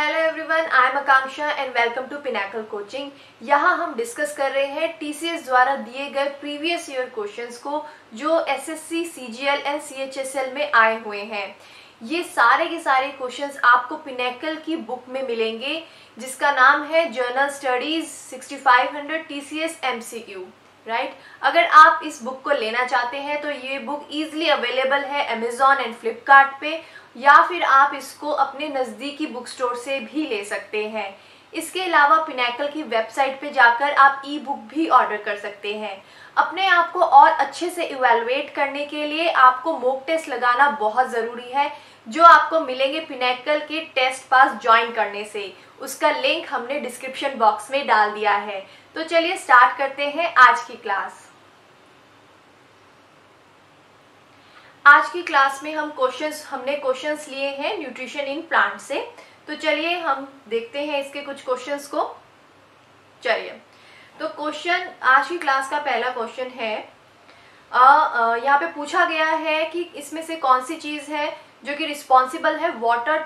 Hello everyone, I am Akanksha and welcome to Pinnacle coaching. यहाँ हम discuss कर रहे हैं टीसीएस द्वारा दिए गए प्रीवियस ईयर क्वेश्चंस को जो एसएससी सीजीएल एंड सीएचएसएल में आए हुए हैं। ये सारे के सारे क्वेश्चंस आपको पिनाकल की बुक में मिलेंगे जिसका नाम है general studies 6500 TCS MCQ, right. अगर आप इस बुक को लेना चाहते हैं तो ये बुक ईजिली अवेलेबल है अमेजॉन एंड फ्लिपकार्ट पे, या फिर आप इसको अपने नज़दीकी बुक स्टोर से भी ले सकते हैं। इसके अलावा पिनाकल की वेबसाइट पे जाकर आप ई बुक भी ऑर्डर कर सकते हैं। अपने आप को और अच्छे से इवेलुएट करने के लिए आपको मॉक टेस्ट लगाना बहुत ज़रूरी है जो आपको मिलेंगे पिनाकल के टेस्ट पास ज्वाइन करने से। उसका लिंक हमने डिस्क्रिप्शन बॉक्स में डाल दिया है। तो चलिए स्टार्ट करते हैं आज की क्लास। आज की क्लास में हमने क्वेश्चंस लिए हैं न्यूट्रिशन इन प्लांट से। तो चलिए हम देखते हैं इसके कुछ क्वेश्चंस को। चलिए, तो क्वेश्चन आज की क्लास का पहला क्वेश्चन है, यहाँ पे पूछा गया है कि इसमें से कौन सी चीज़ है जो कि रिस्पॉन्सिबल है वाटर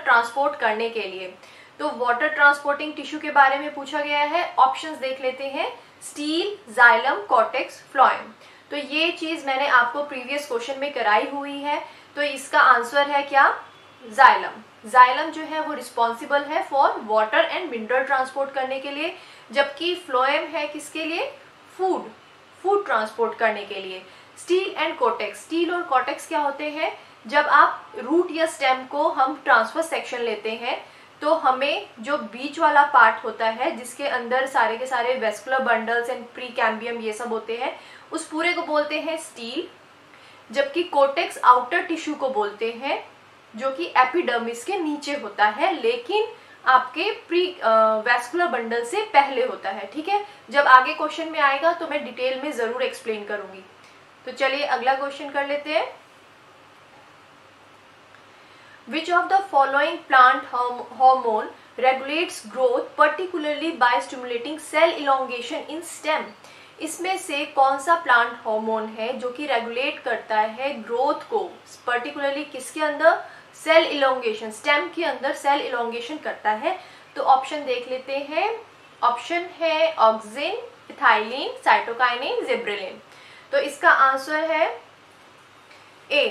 ट्रांसपोर्ट करने के लिए। तो वाटर ट्रांसपोर्टिंग टिश्यू के बारे में पूछा गया है। ऑप्शंस देख लेते हैं, स्टील, जाइलम, कॉर्टेक्स, फ्लोएम। तो ये चीज मैंने आपको प्रीवियस क्वेश्चन में कराई हुई है। तो इसका आंसर है क्या, जाइलम। जाइलम जो है वो रिस्पॉन्सिबल है for water and mineral transport करने के लिए, जबकि फ्लोएम है किसके लिए, फूड ट्रांसपोर्ट करने के लिए। स्टील एंड कॉर्टेक्स, स्टील और कॉर्टेक्स क्या होते हैं, जब आप रूट या स्टेम को हम ट्रांसफर सेक्शन लेते हैं तो हमें जो बीच वाला पार्ट होता है जिसके अंदर सारे के सारे वेस्कुलर बंडल्स एंड प्रीकैम्बियम ये सब होते हैं, उस पूरे को बोलते हैं स्टील, जबकि कोटेक्स आउटर टिश्यू को बोलते हैं जो कि एपिडर्मिस के नीचे होता है, लेकिन आपके प्री वेस्कुलर बंडल से पहले होता है। ठीक है, जब आगे क्वेश्चन में आएगा तो मैं डिटेल में ज़रूर एक्सप्लेन करूँगी। तो चलिए अगला क्वेश्चन कर लेते हैं। Which of the following plant hormone regulates growth particularly by stimulating cell elongation in stem? इसमें से कौन सा plant hormone है जो कि regulate करता है growth को, particularly किसके अंदर, cell elongation, stem के अंदर cell elongation करता है। तो option देख लेते हैं। option है ऑक्सिन, इथाइलिन, साइटोकाइनिन, जिब्रेलिन। तो इसका आंसर है A,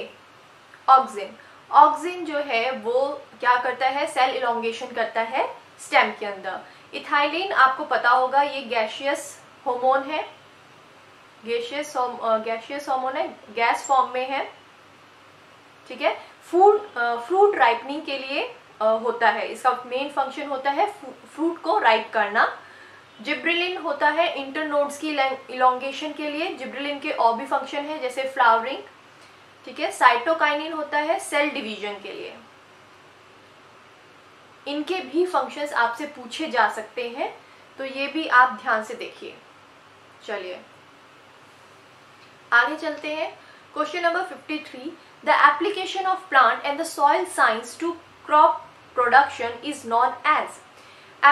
ऑक्सिन। ऑक्सिन जो है वो क्या करता है, सेल इलोंगेशन करता है स्टेम के अंदर। इथाइलिन आपको पता होगा ये गैसियस हार्मोन है, गैसियस हार्मोन है, गैस फॉर्म में है। ठीक है, फ्रूट राइपनिंग के लिए होता है, इसका मेन फंक्शन होता है फ्रूट को राइप करना। जिब्रेलिन होता है इंटरनोड्स की इलोंगेशन के लिए। जिब्रेलिन के और भी फंक्शन है जैसे फ्लावरिंग। ठीक है, साइटोकाइनिन होता है सेल डिवीजन के लिए। इनके भी फंक्शंस आपसे पूछे जा सकते हैं, तो ये भी आप ध्यान से देखिए। चलिए आगे चलते हैं। Question number 53, the application of plant and the soil science to crop production is known as.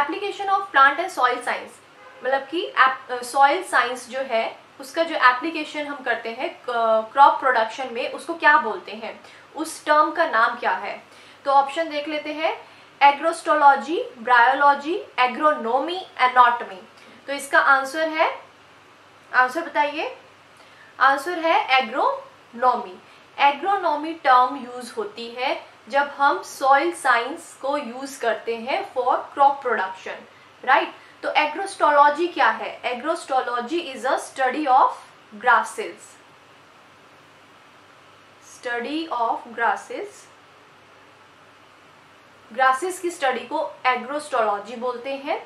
Application of plant and soil science मतलब कि सॉइल साइंस जो है उसका जो एप्लीकेशन हम करते हैं क्रॉप प्रोडक्शन में, उसको क्या बोलते हैं, उस टर्म का नाम क्या है। तो ऑप्शन देख लेते हैं, एग्रोस्टोलॉजी, ब्रायोलॉजी, एग्रोनॉमी, एनाटॉमी। तो इसका आंसर है, आंसर बताइए, आंसर है एग्रोनॉमी। एग्रोनॉमी टर्म यूज होती है जब हम सॉइल साइंस को यूज करते हैं फॉर क्रॉप प्रोडक्शन, राइट। तो एग्रोस्टोलॉजी क्या है, agrostology is a study of grasses, study of grasses. Grasses की स्टडी को एग्रोस्टोलॉजी बोलते हैं।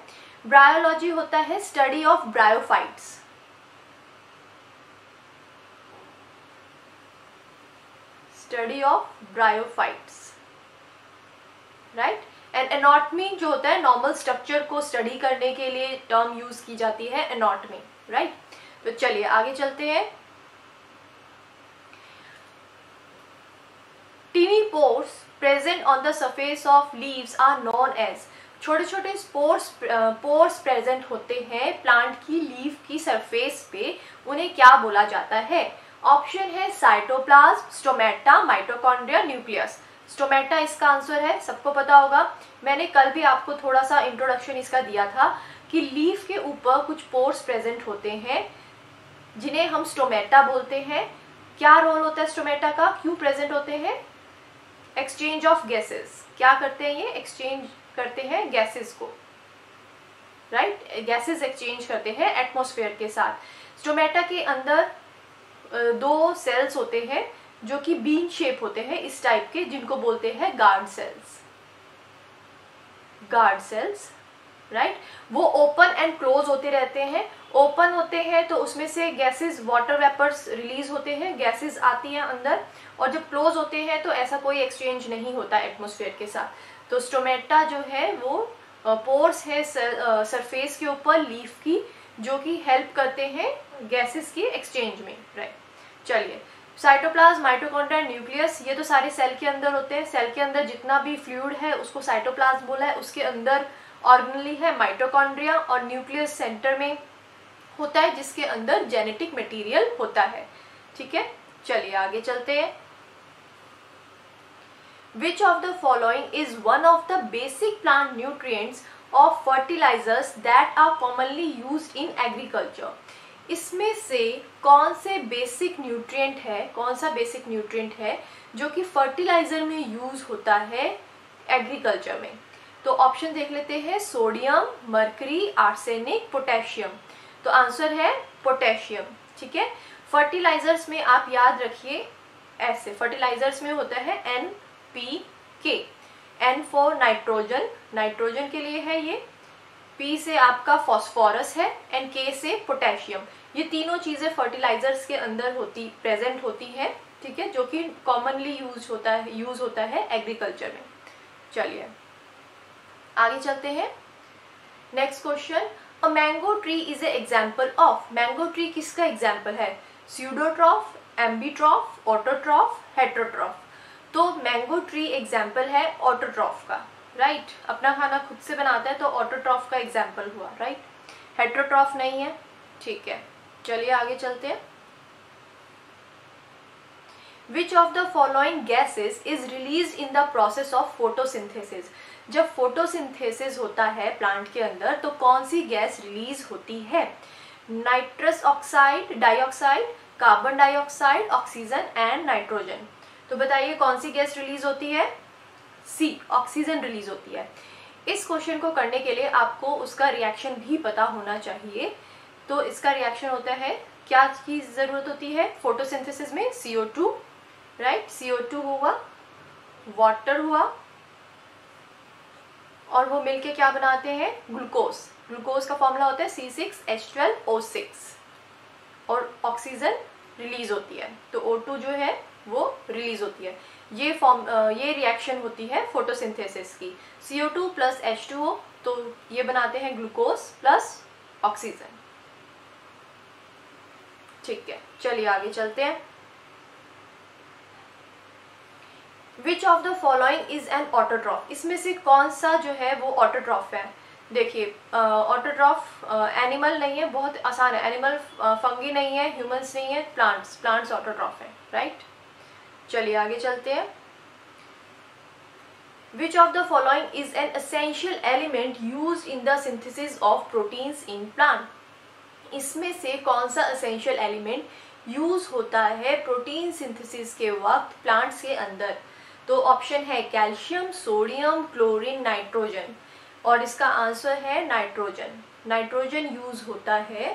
ब्रायोलॉजी होता है study of bryophytes, study of bryophytes, right. And anatomy जो होता है नॉर्मल स्ट्रक्चर को स्टडी करने के लिए टर्म यूज की जाती है, एनाटॉमी, राइट। तो चलिए आगे चलते हैं। Tiny pores present on the surface of leaves are known as. छोटे छोटे पोर्स प्रेजेंट होते हैं प्लांट की लीफ की सरफेस पे, उन्हें क्या बोला जाता है। ऑप्शन है cytoplasm, stomata, mitochondria, nucleus. Stomata इसका आंसर है, सबको पता होगा। मैंने कल भी आपको थोड़ा सा इंट्रोडक्शन इसका दिया था कि लीफ के ऊपर कुछ पोर्स प्रेजेंट होते हैं जिन्हें हम स्टोमेटा बोलते हैं। क्या रोल होता है स्टोमेटा का, क्यों प्रेजेंट होते हैं? Exchange of gases. क्या करते हैं ये? एक्सचेंज करते हैं गैसेस को, राइट? गैसेस एक्सचेंज करते हैं एटमॉस्फेयर के साथ। स्टोमेटा के अंदर दो सेल्स होते हैं जो कि बीन शेप होते हैं इस टाइप के, जिनको बोलते हैं guard cells, guard cells, right? वो ओपन एंड क्लोज होते रहते हैं। ओपन होते हैं तो उसमें से गैसेस, वाटर वेपर्स रिलीज होते हैं, गैसेस आती हैं अंदर, और जब क्लोज होते हैं तो ऐसा कोई एक्सचेंज नहीं होता एटमॉस्फेयर के साथ। तो स्टोमेटा जो है वो पोर्स है सरफेस के ऊपर लीफ की, जो कि हेल्प करते हैं गैसेस के एक्सचेंज में, राइट? चलिए, साइटोप्लाज्म, माइटोकॉन्ड्रिया, न्यूक्लियस, ये तो सारे सेल के अंदर होते हैं। सेल के अंदर जितना भी फ्लूइड है उसको साइटोप्लाज्म बोला है। उसके अंदर ऑर्गेनली है माइटोकॉन्ड्रिया, और न्यूक्लियस सेंटर में होता है जिसके अंदर जेनेटिक मटेरियल होता है, ठीक है? चलिए आगे चलते हैं। Which of the following is one of the basic plant nutrients of fertilizers that are commonly used in agriculture? इसमें से कौन से बेसिक न्यूट्रिएंट है, कौन सा बेसिक न्यूट्रिएंट है जो कि फर्टिलाइजर में यूज होता है एग्रीकल्चर में? तो ऑप्शन देख लेते हैं, सोडियम, मरकरी, आर्सेनिक, पोटेशियम। तो आंसर है पोटेशियम, ठीक है? फर्टिलाइजर्स में आप याद रखिए ऐसे, फर्टिलाइजर्स में होता है NPK। N for nitrogen, nitrogen के लिए है ये, P से आपका फॉस्फोरस है, एंड K से पोटेशियम। ये तीनों चीजें फर्टिलाइजर्स के अंदर प्रेजेंट होती है, ठीक है? जो कि कॉमनली यूज होता है एग्रीकल्चर में। चलिए आगे चलते हैं। Next question, a mango tree is a example of. Mango tree किसका एग्जाम्पल है? Pseudotroph, ambitroph, autotroph, heterotroph. तो मैंगो ट्री एग्जाम्पल है ऑटोट्रॉफ का, राइट? अपना खाना खुद से बनाता है तो ऑटोट्रॉफ का एग्जाम्पल हुआ, राइट? हेटरोट्रॉफ नहीं है, ठीक है? चलिए आगे चलते हैं। Which of the following gases is released in the process of photosynthesis? जब फोटोसिंथेसिस होता है प्लांट के अंदर तो कौन सी गैस रिलीज होती है? Nitrous oxide, dioxide, carbon dioxide, oxygen and nitrogen. तो बताइए कौन सी गैस रिलीज होती है? C, ऑक्सीजन रिलीज होती है। इस क्वेश्चन को करने के लिए आपको उसका रिएक्शन भी पता होना चाहिए। तो इसका रिएक्शन होता है, क्या की जरूरत होती है फोटोसिंथेसिस में? CO2, right? CO2 हुआ, वाटर हुआ, और वो मिलके क्या बनाते हैं? ग्लूकोज। ग्लूकोज का फॉर्मूला होता है C6H12O6, और ऑक्सीजन रिलीज होती है। तो O2 जो है वो रिलीज होती है। ये रिएक्शन होती है फोटोसिंथेसिस की। CO2 प्लस H2O, तो ये बनाते हैं ग्लूकोज प्लस ऑक्सीजन, ठीक है? चलिए आगे चलते हैं। Which of the following is an autotroph? इसमें से कौन सा जो है वो ऑटोट्रॉफ है? देखिए, ऑटोट्रॉफ एनिमल नहीं है, बहुत आसान है। एनिमल फंगी नहीं है, ह्यूमंस नहीं है, प्लांट्स ऑटोट्रॉफ है, राइट? चलिए आगे चलते हैं। Which of the following is an essential element used in the synthesis of proteins in plant? इसमें से कौन सा essential element यूज होता है प्रोटीन सिंथेसिस के वक्त प्लांट्स के अंदर? तो ऑप्शन है कैल्शियम, सोडियम, क्लोरीन, नाइट्रोजन, और इसका आंसर है नाइट्रोजन। नाइट्रोजन यूज होता है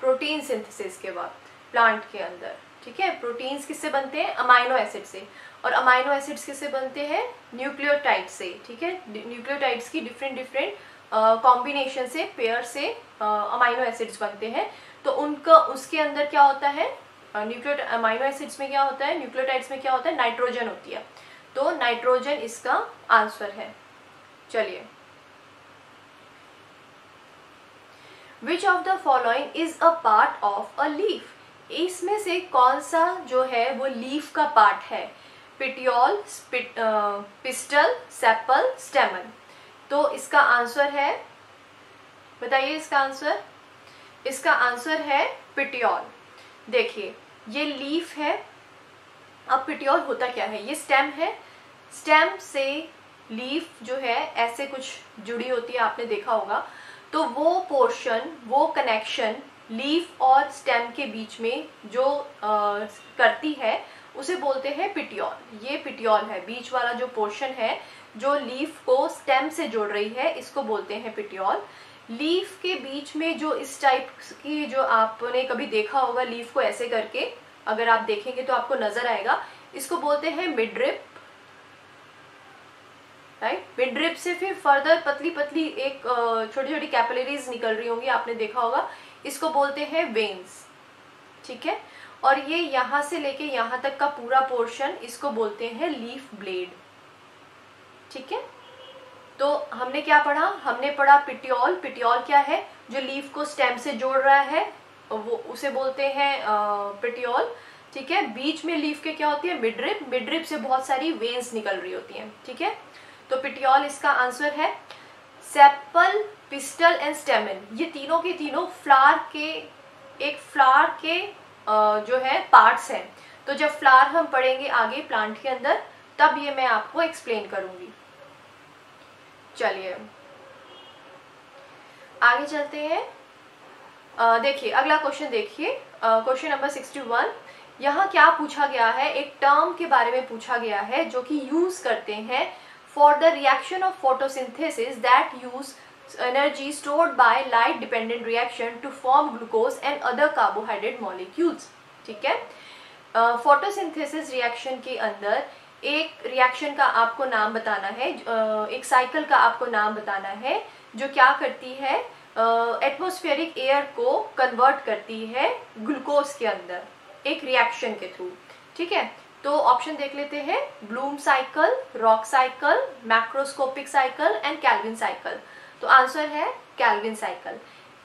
प्रोटीन सिंथेसिस के वक्त प्लांट के अंदर, ठीक है? प्रोटीन्स किससे बनते हैं? अमाइनो एसिड से, और अमाइनो एसिड्स किससे बनते हैं? न्यूक्लियोटाइड से, ठीक है? न्यूक्लियोटाइड्स की डिफरेंट कॉम्बिनेशन से, पेयर से अमाइनो एसिड्स बनते हैं। तो उनका उसके अंदर क्या होता है? अमाइनो एसिड्स में क्या होता है? न्यूक्लियोटाइड्स में क्या होता है? नाइट्रोजन होती है। तो नाइट्रोजन इसका आंसर है। चलिए, which of the following is a part of a leaf? इसमें से कौन सा जो है वो लीफ का पार्ट है? Petiole, pistil, sepal, stamen. तो इसका आंसर है, बताइए इसका आंसर है पेटियोल। देखिए, ये लीफ है। अब पेटियोल होता क्या है? ये स्टेम है, स्टेम से लीफ जो है ऐसे कुछ जुड़ी होती है, आपने देखा होगा। तो वो पोर्शन, वो कनेक्शन लीफ और स्टेम के बीच में जो करती है उसे बोलते हैं पिटियोल। ये पिटियोल है, बीच वाला जो पोर्शन है जो लीफ को स्टेम से जोड़ रही है, इसको बोलते हैं पिटियोल। लीफ के बीच में जो इस टाइप की, जो आपने कभी देखा होगा लीफ को ऐसे करके, अगर आप देखेंगे तो आपको नजर आएगा, इसको बोलते हैं मिडरिप, राइट। मिडरिप से फिर फर्दर पतली पतली एक छोटी छोटी कैपिलरीज निकल रही होंगी, आपने देखा होगा, इसको बोलते हैं वेन्स, ठीक है। और ये यहाँ से लेके यहाँ तक का पूरा पोर्शन, इसको बोलते हैं लीफ ब्लेड, ठीक है। तो हमने क्या पढ़ा, हमने पढ़ा पिटियोल। पिटियोल क्या है, जो लीफ को स्टेम से जोड़ रहा है वो उसे बोलते हैं पिटियोल, ठीक है। बीच में लीफ के क्या होती है, मिडरिप। मिडरिप से बहुत सारी वेन्स निकल रही होती हैं, ठीक है। तो पिटियोल इसका आंसर है। सेपल, पिस्टल एंड स्टेमन, ये तीनों के तीनों फ्लावर के, एक फ्लावर के जो है पार्ट्स हैं। तो जब फ्लावर हम पढ़ेंगे आगे प्लांट के अंदर, तब ये मैं आपको एक्सप्लेन करूंगी। चलिए आगे चलते हैं। देखिए अगला क्वेश्चन, देखिए क्वेश्चन नंबर 61। यहाँ क्या पूछा गया है, एक टर्म के बारे में पूछा गया है जो कि यूज करते हैं for the reaction of photosynthesis that use energy stored by light dependent reaction to form glucose and other carbohydrate molecules, ठीक है। फोटोसिंथेसिस रिएक्शन के अंदर एक रिएक्शन का आपको नाम बताना है, एक साइकिल का आपको नाम बताना है जो क्या करती है, एटमॉस्फेरिक एयर को कन्वर्ट करती है ग्लूकोज के अंदर एक रिएक्शन के थ्रू, ठीक है। तो ऑप्शन देख लेते हैं, bloom cycle, rock cycle, macroscopic cycle and Calvin cycle. तो आंसर है Calvin cycle.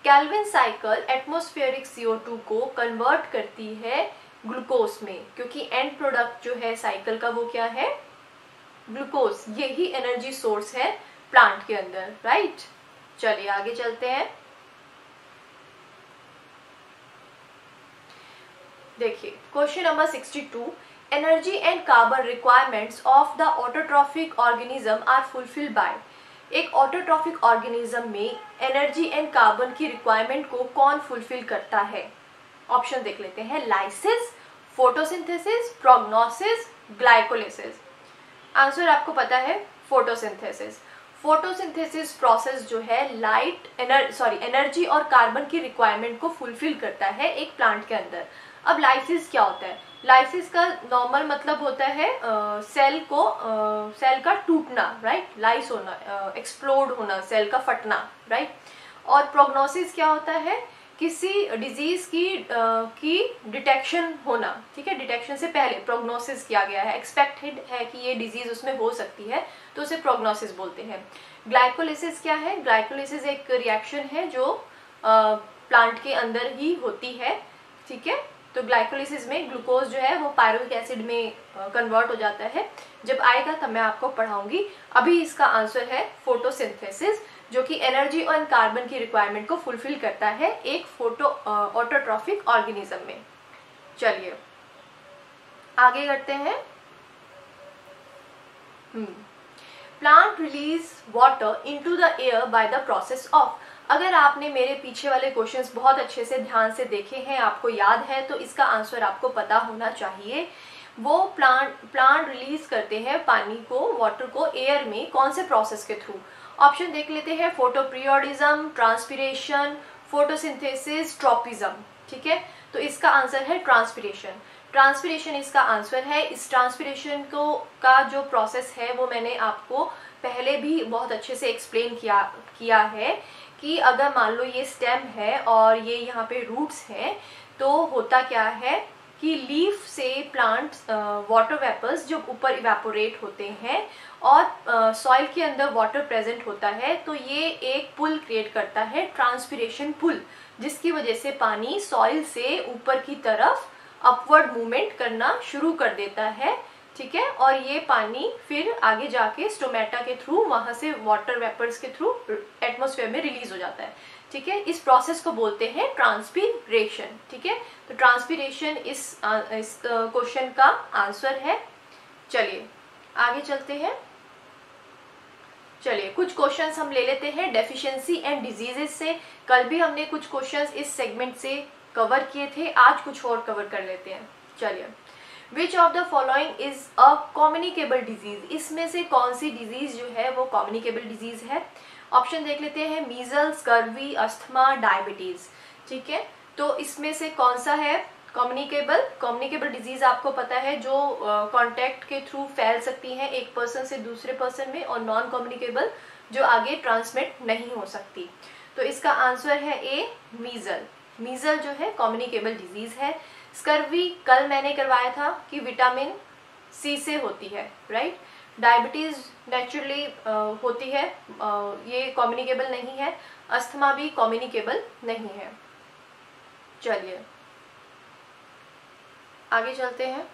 Calvin cycle atmospheric CO2 को कन्वर्ट करती है ग्लूकोज में, क्योंकि एंड प्रोडक्ट जो है साइकिल का वो क्या है, ग्लूकोज। यही एनर्जी सोर्स है प्लांट के अंदर, राइट। चलिए आगे चलते हैं। देखिए question number 62, energy and carbon requirements of the autotrophic organism are fulfilled by. एक ऑटोट्रॉफिक ऑर्गेनिज्म में एनर्जी एंड कार्बन की रिक्वायरमेंट को कौन फुलफिल करता है। ऑप्शन देख लेते हैं, lysis, photosynthesis, prognosis, glycolysis. Answer आपको पता है, फोटोसिंथेसिस। फोटोसिंथेसिस प्रोसेस जो है लाइट एनर्जी और कार्बन की रिक्वायरमेंट को फुलफिल करता है एक प्लांट के अंदर। अब लाइसिस क्या होता है, लाइसिस का नॉर्मल मतलब होता है सेल को, सेल का टूटना, राइट, लाइस होना, एक्सप्लोड होना, सेल का फटना, राइट। और प्रोग्नोसिस क्या होता है, किसी डिजीज की डिटेक्शन होना, ठीक है। डिटेक्शन से पहले प्रोग्नोसिस किया गया है, एक्सपेक्टेड है कि ये डिजीज उसमें हो सकती है, तो उसे प्रोग्नोसिस बोलते हैं। ग्लाइकोलाइसिस क्या है, ग्लाइकोलाइसिस एक रिएक्शन है जो प्लांट के अंदर ही होती है, ठीक है। तो ग्लाइकोलाइसिस में ग्लूकोज जो है वो पायरुविक एसिड में कन्वर्ट हो जाता है। जब आएगा तब मैं आपको पढ़ाऊंगी। अभी इसका आंसर है फोटोसिंथेसिस, जो कि एनर्जी और कार्बन की रिक्वायरमेंट को फुलफिल करता है एक ऑटोट्रॉफिक ऑर्गेनिज्म में। चलिए आगे करते हैं। Plant release water into the air by the process of. अगर आपने मेरे पीछे वाले क्वेश्चंस बहुत अच्छे से ध्यान से देखे हैं, आपको याद है, तो इसका आंसर आपको पता होना चाहिए। वो प्लांट रिलीज करते हैं पानी को, वाटर को एयर में, कौन से प्रोसेस के थ्रू। ऑप्शन देख लेते हैं, फोटोपीरियोडिज्म, ट्रांसपिरेशन, फोटोसिंथेसिस, ट्रोपिज्म, ठीक है। तो इसका आंसर है ट्रांसपिरेशन। ट्रांसपिरेशन इसका आंसर है। इस ट्रांसपिरेशन का जो प्रोसेस है वो मैंने आपको पहले भी बहुत अच्छे से एक्सप्लेन किया है कि अगर मान लो ये स्टेम है और ये यहाँ पे रूट्स हैं, तो होता क्या है कि लीफ से प्लांट्स वाटर वेपर्स जो ऊपर इवेपोरेट होते हैं और सॉइल के अंदर वाटर प्रेजेंट होता है, तो ये एक पुल क्रिएट करता है, ट्रांसपिरेशन पुल, जिसकी वजह से पानी सॉइल से ऊपर की तरफ अपवर्ड मूवमेंट करना शुरू कर देता है, ठीक है। और ये पानी फिर आगे जाके स्टोमेटा के थ्रू, वहां से वाटर वेपर्स के थ्रू एटमॉस्फेयर में रिलीज हो जाता है, ठीक है। इस प्रोसेस को बोलते हैं ट्रांसपीरेशन, ठीक है। तो ट्रांसपीरेशन इस क्वेश्चन का आंसर है। चलिए आगे चलते हैं। चलिए कुछ क्वेश्चंस हम ले लेते हैं डेफिशिएंसी एंड डिजीजेस से। कल भी हमने कुछ क्वेश्चंस इस सेगमेंट से कवर किए थे, आज कुछ और कवर कर लेते हैं। चलिए, which of the following is a communicable disease, इसमें से कौन सी डिजीज जो है वो कम्युनिकेबल डिजीज है। ऑप्शन देख लेते हैं मीजल्स, कर्वी, अस्थमा, डायबिटीज। ठीक है, तो इसमें से कौन सा है कम्युनिकेबल डिजीज? आपको पता है जो कॉन्टैक्ट के थ्रू फैल सकती हैं एक पर्सन से दूसरे पर्सन में, और नॉन कम्युनिकेबल जो आगे ट्रांसमिट नहीं हो सकती। तो इसका आंसर है ए मीजल जो है कम्युनिकेबल डिजीज है। स्कर्वी कल मैंने करवाया था कि विटामिन सी से होती है, राइट। डायबिटीज नेचुरली होती है, ये कम्युनिकेबल नहीं है। अस्थमा भी कम्युनिकेबल नहीं है। चलिए आगे चलते हैं।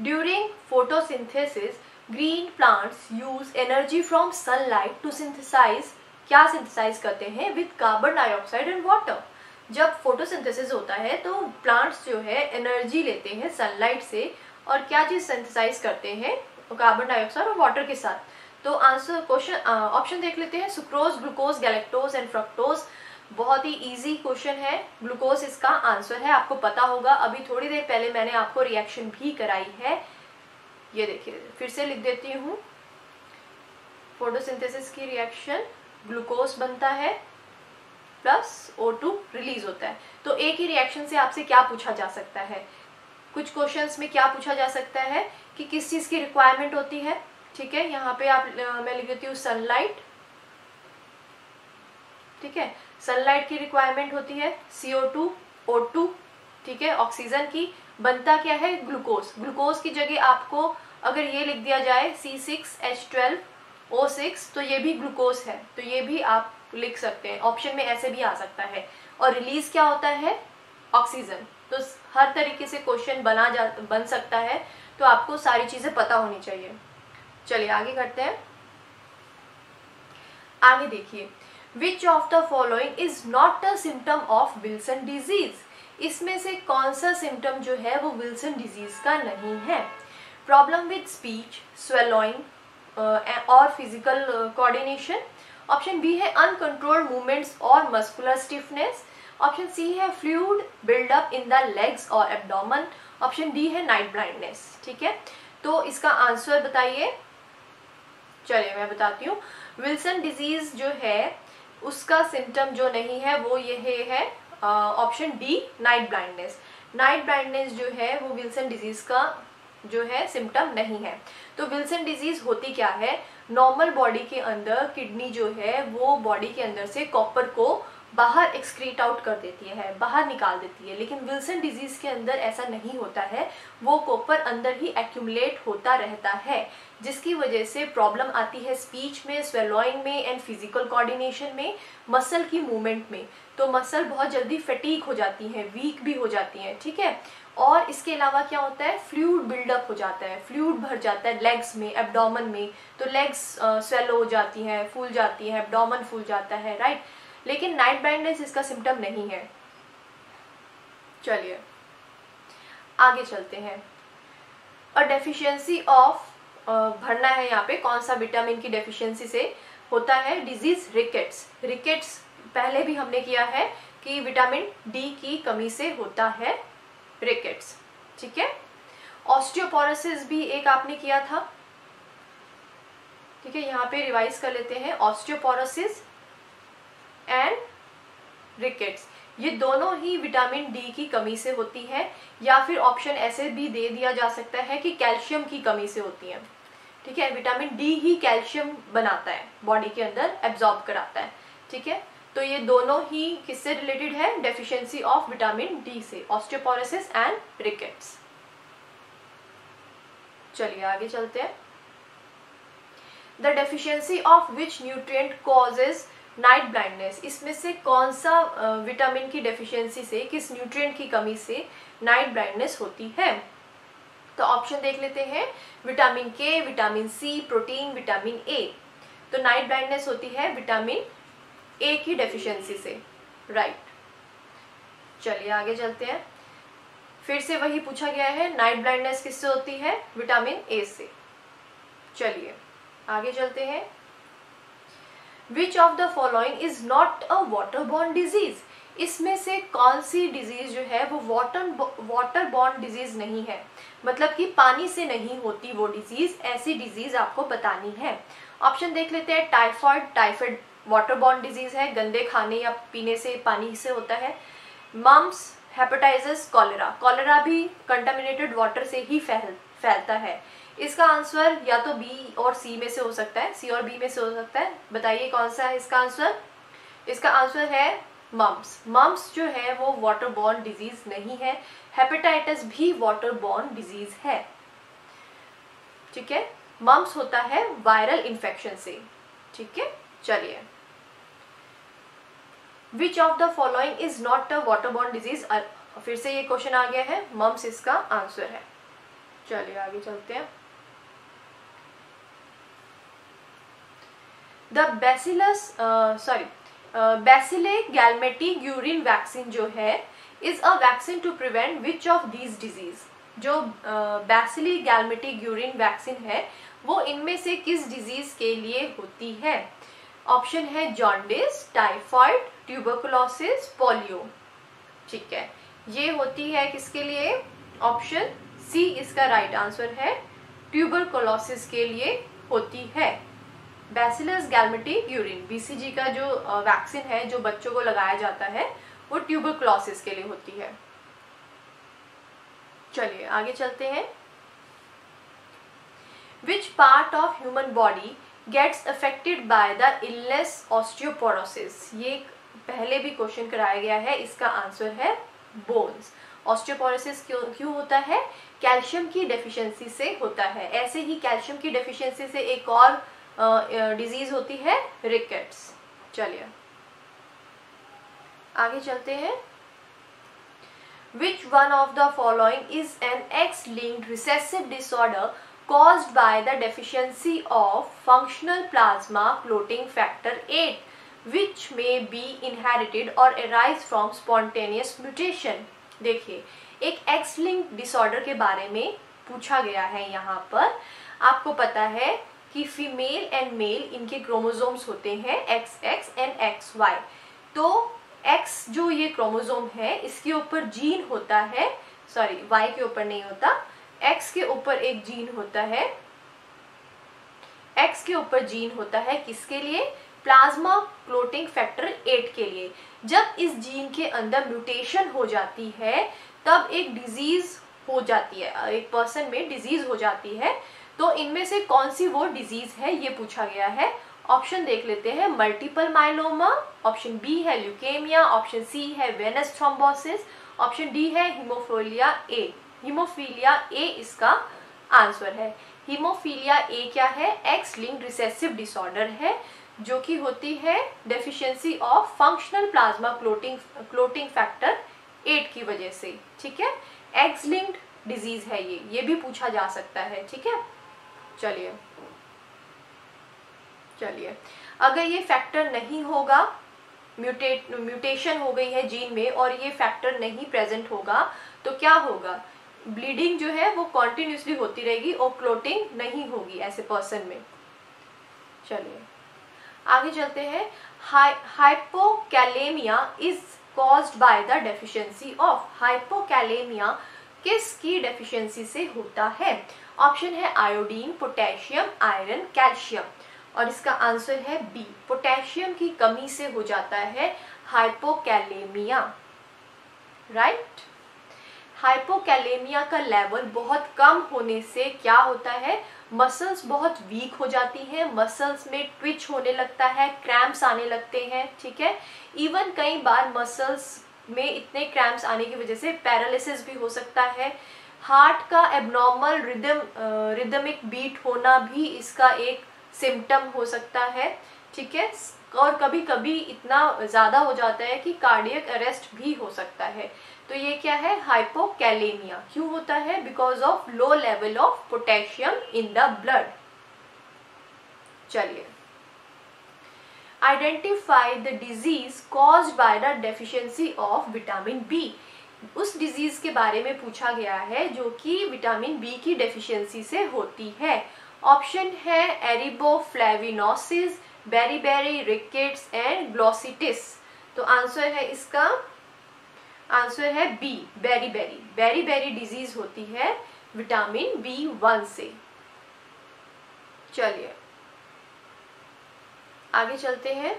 During photosynthesis green plants use energy from sunlight to synthesise, क्या सिंथेसाइज करते हैं? With carbon dioxide and water. जब फोटोसिंथेसिस होता है तो प्लांट्स जो है एनर्जी लेते हैं सनलाइट से, और क्या चीज सिंथेसाइज करते हैं? कार्बन डाइऑक्साइड और वाटर के साथ। तो आंसर क्वेश्चन ऑप्शन देख लेते हैं sucrose, glucose, galactose and fructose. बहुत ही इजी क्वेश्चन है, ग्लूकोज इसका आंसर है। आपको पता होगा, अभी थोड़ी देर पहले मैंने आपको रिएक्शन भी कराई है। ये देखिए फिर से लिख देती हूँ, फोटोसिंथेसिस की रिएक्शन ग्लूकोज बनता है प्लस O2 रिलीज होता है। तो एक ही रिएक्शन से आपसे क्या पूछा जा सकता है? कुछ क्वेश्चंस में क्या पूछा जा सकता है कि किस चीज़ की रिक्वायरमेंट होती है। ठीक है, यहाँ पे आप मैं लिख देती हूँ सनलाइट। ठीक है, सनलाइट की रिक्वायरमेंट होती है, CO2, O2, ठीक है, ऑक्सीजन की। बनता क्या है? ग्लूकोज। ग्लूकोज की जगह आपको अगर ये लिख दिया जाए C6H12O6 तो ये भी ग्लूकोज है, तो ये भी आप लिख सकते हैं। ऑप्शन में ऐसे भी आ सकता है। और रिलीज क्या होता है? ऑक्सीजन। तो हर तरीके से क्वेश्चन बन सकता है, तो आपको सारी चीजें पता होनी चाहिए। चलिए आगे करते हैं। आगे देखिए, Which of the following is not a symptom of Wilson disease? इसमें से कौन सा सिम्टम जो है वो विल्सन डिजीज का नहीं है? प्रॉब्लम विद स्पीच, स्वेलोइंग और फिजिकल कोऑर्डिनेशन। ऑप्शन बी है अनकंट्रोल्ड मूवमेंट्स और मस्कुलर स्टिफनेस। ऑप्शन सी है fluid buildup in the legs और एब्डोमेन। ऑप्शन डी है नाइट ब्लाइंडनेस। ठीक है, तो इसका आंसर बताइए। चलिए मैं बताती हूँ, विल्सन डिजीज जो है उसका सिम्टम जो नहीं है वो यह है, option D night blindness. Night blindness जो है वो विल्सन डिजीज का जो है सिम्टम नहीं है। तो विल्सन डिजीज होती क्या है? नॉर्मल बॉडी के अंदर किडनी जो है वो बॉडी के अंदर से कॉपर को बाहर एक्सक्रीट आउट कर देती है, बाहर निकाल देती है, लेकिन विल्सन डिजीज के अंदर ऐसा नहीं होता है। वो कॉपर अंदर ही एक्यूमुलेट होता रहता है, जिसकी वजह से प्रॉब्लम आती है स्पीच में, स्वेलोइंग में एंड फिजिकल कोऑर्डिनेशन में, मसल की मूवमेंट में। तो मसल बहुत जल्दी फटीग हो जाती है, वीक भी हो जाती है। ठीक है, और इसके अलावा क्या होता है? फ्लूइड बिल्डअप हो जाता है, फ्लूइड भर जाता है लेग्स में, एब्डोमेन में। तो लेग्स स्वेलो हो जाती हैं, फूल जाती है, एब्डोमेन फूल जाता है, राइट। लेकिन नाइट ब्लाइंडनेस इसका सिम्टम नहीं है। चलिए आगे चलते हैं। और डेफिशिएंसी ऑफ भरना है यहाँ पे, कौन सा विटामिन की डेफिशिएंसी से होता है डिजीज? रिकेट्स। रिकेट्स पहले भी हमने किया है कि विटामिन डी की कमी से होता है रिकेट्स। ठीक है, ऑस्टियोपोरोसिस भी एक आपने किया था। ठीक है, यहाँ पे रिवाइज कर लेते हैं, ऑस्टियोपोरोसिस एंड रिकेट्स ये दोनों ही विटामिन डी की कमी से होती है, या फिर ऑप्शन ऐसे भी दे दिया जा सकता है कि कैल्शियम की कमी से होती है। ठीक है, विटामिन डी ही कैल्शियम बनाता है, बॉडी के अंदर एब्जॉर्ब कराता है। ठीक है, तो ये दोनों ही किससे रिलेटेड है? डेफिशिएंसी ऑफ विटामिन डी से, ऑस्टियोपोरोसिस एंड रिकेट्स। चलिए आगे चलते हैं। The deficiency of which nutrient causes night blindness, इसमें से कौन सा विटामिन की डेफिशिएंसी से, किस न्यूट्रिएंट की कमी से नाइट ब्लाइंडनेस होती है? तो ऑप्शन देख लेते हैं, vitamin K, vitamin C, protein, vitamin A. तो नाइट ब्लाइंडनेस होती है विटामिन ए की डेफिशिएंसी से, राइट। चलिए आगे चलते हैं। फिर से वही पूछा गया है, नाइट ब्लाइंडनेस किससे होती है? विटामिन ए से। चलिए आगे चलते हैं. Which of the following is not a waterborne disease. इसमें से कौन सी डिजीज जो है वो वाटरबॉर्न डिजीज नहीं है, मतलब कि पानी से नहीं होती वो डिजीज. ऐसी डिजीज आपको बतानी है. ऑप्शन देख लेते हैं. टाइफाइड वाटरबॉर्न डिजीज है, गंदे खाने या पीने से, पानी से होता है. मम्स, हेपेटाइटिस, कॉलेरा भी कंटामिनेटेड वाटर से ही फैलता है. इसका आंसर या तो बी और सी में से हो सकता है, सी और बी में से हो सकता है. बताइए कौन सा है इसका आंसर. इसका आंसर है मम्स. मम्स जो है वो वाटरबॉर्न डिजीज नहीं है. हेपेटाइटिस भी वाटरबॉर्न डिजीज है. ठीक है, मम्स होता है वायरल इन्फेक्शन से. ठीक है, चलिए. Which of the following is not a waterborne disease. फिर से ये क्वेश्चन आ गया है, मम्स इसका आंसर है. चलिए आगे चलते हैं. द बैसिलस कैलमेटी-ग्यूरिन वैक्सीन जो है is a vaccine to prevent which of these disease. जो बैसिलस कैलमेटी-ग्यूरिन वैक्सीन है वो इनमें से किस डिजीज के लिए होती है. ऑप्शन है जॉन्डिस, टाइफाइड, ट्यूबरकुलोसिस, पोलियो. ठीक है, ये होती है किसके लिए. ऑप्शन सी इसका राइट आंसर है, ट्यूबरकुलोसिस के लिए होती है. बैसिलस कैलमेटी-ग्यूरिन बीसीजी का जो वैक्सीन है जो बच्चों को लगाया जाता है वो ट्यूबरकुलोसिस के लिए होती है. चलिए आगे चलते हैं. Which part of human body gets affected by the illness osteoporosis. ये पहले भी क्वेश्चन कराया गया है. इसका आंसर है बोन्स. ऑस्टियोपोरोसिस क्यों होता है, कैल्शियम की डेफिशिएंसी से होता है. ऐसे ही कैल्शियम की डेफिशिएंसी से एक और डिजीज होती है, रिकेट्स. चलिए आगे चलते हैं. Which one of the following is an X linked recessive disorder caused by the deficiency of functional plasma clotting factor 8 which may be inherited or arise from spontaneous mutation. देखिए, एक X-linked disorder के बारे में पूछा गया है. यहाँ पर आपको पता है कि फीमेल एंड मेल इनके क्रोमोसोम्स होते हैं XX एंड XY. तो X जो ये क्रोमोसोम है इसके ऊपर जीन होता है, Y के ऊपर नहीं होता, X के ऊपर एक जीन होता है. X के ऊपर जीन होता है किसके लिए, प्लाज्मा क्लोटिंग फैक्टर 8 के लिए. जब इस जीन के अंदर म्यूटेशन हो जाती है तब एक डिजीज हो जाती है, एक पर्सन में डिजीज हो जाती है. तो इनमें से कौन सी वो डिजीज है ये पूछा गया है. ऑप्शन देख लेते हैं. मल्टीपल माइलोमा, ऑप्शन बी है ल्यूकेमिया, ऑप्शन सी है वेनस थ्रोम्बोसिस, ऑप्शन डी है हीमोफीलिया ए इसका आंसर है. हीमोफीलिया ए क्या है, एक्स लिंक्ड रिसेसिव डिसऑर्डर है जो कि होती है deficiency of functional plasma clotting factor 8 की वजह से. ठीक है, एक्स लिंक्ड डिजीज है ये भी पूछा जा सकता है. ठीक है, चलिए अगर ये फैक्टर नहीं होगा, म्यूटेशन हो गई है जीन में और ये फैक्टर नहीं प्रेजेंट होगा तो क्या होगा, ब्लीडिंग जो है वो कॉन्टिन्यूसली होती रहेगी और क्लोटिंग नहीं होगी ऐसे पर्सन में. चलिए आगे चलते हैं. Hypokalaemia is caused by the deficiency of. Hypokalaemia किसकी डेफिशिएंसी से होता है. ऑप्शन है आयोडीन, पोटेशियम, आयरन, कैल्शियम. और इसका आंसर है बी, पोटेशियम की कमी से हो जाता है हाइपोकैलेमिया. राइट, हाइपोकैलेमिया का लेवल बहुत कम होने से क्या होता है, मसल्स बहुत वीक हो जाती है, मसल्स में ट्विच होने लगता है, क्रैम्प्स आने लगते हैं. ठीक है, इवन कई बार मसल्स में इतने क्रैम्प्स आने की वजह से पैरालिसिस भी हो सकता है. हार्ट का एब्नॉर्मल रिदमिक बीट होना भी इसका एक सिम्टम हो सकता है. ठीक है, और कभी कभी इतना ज़्यादा हो जाता है कि कार्डियक अरेस्ट भी हो सकता है. तो ये क्या है, हाइपोकैलेमिया. क्यों होता है, because of low level of potassium in the blood. चलिए, identify the disease caused by the deficiency of vitamin B. उस डिजीज के बारे में पूछा गया है जो कि विटामिन बी की डेफिशिएंसी से होती है. ऑप्शन है ariboflavinosis, beriberi, rickets and glossitis. तो आंसर है इसका, आंसर है बी बेरीबेरी। बेरीबेरी डिजीज होती है विटामिन B1 से। चलिए आगे चलते हैं।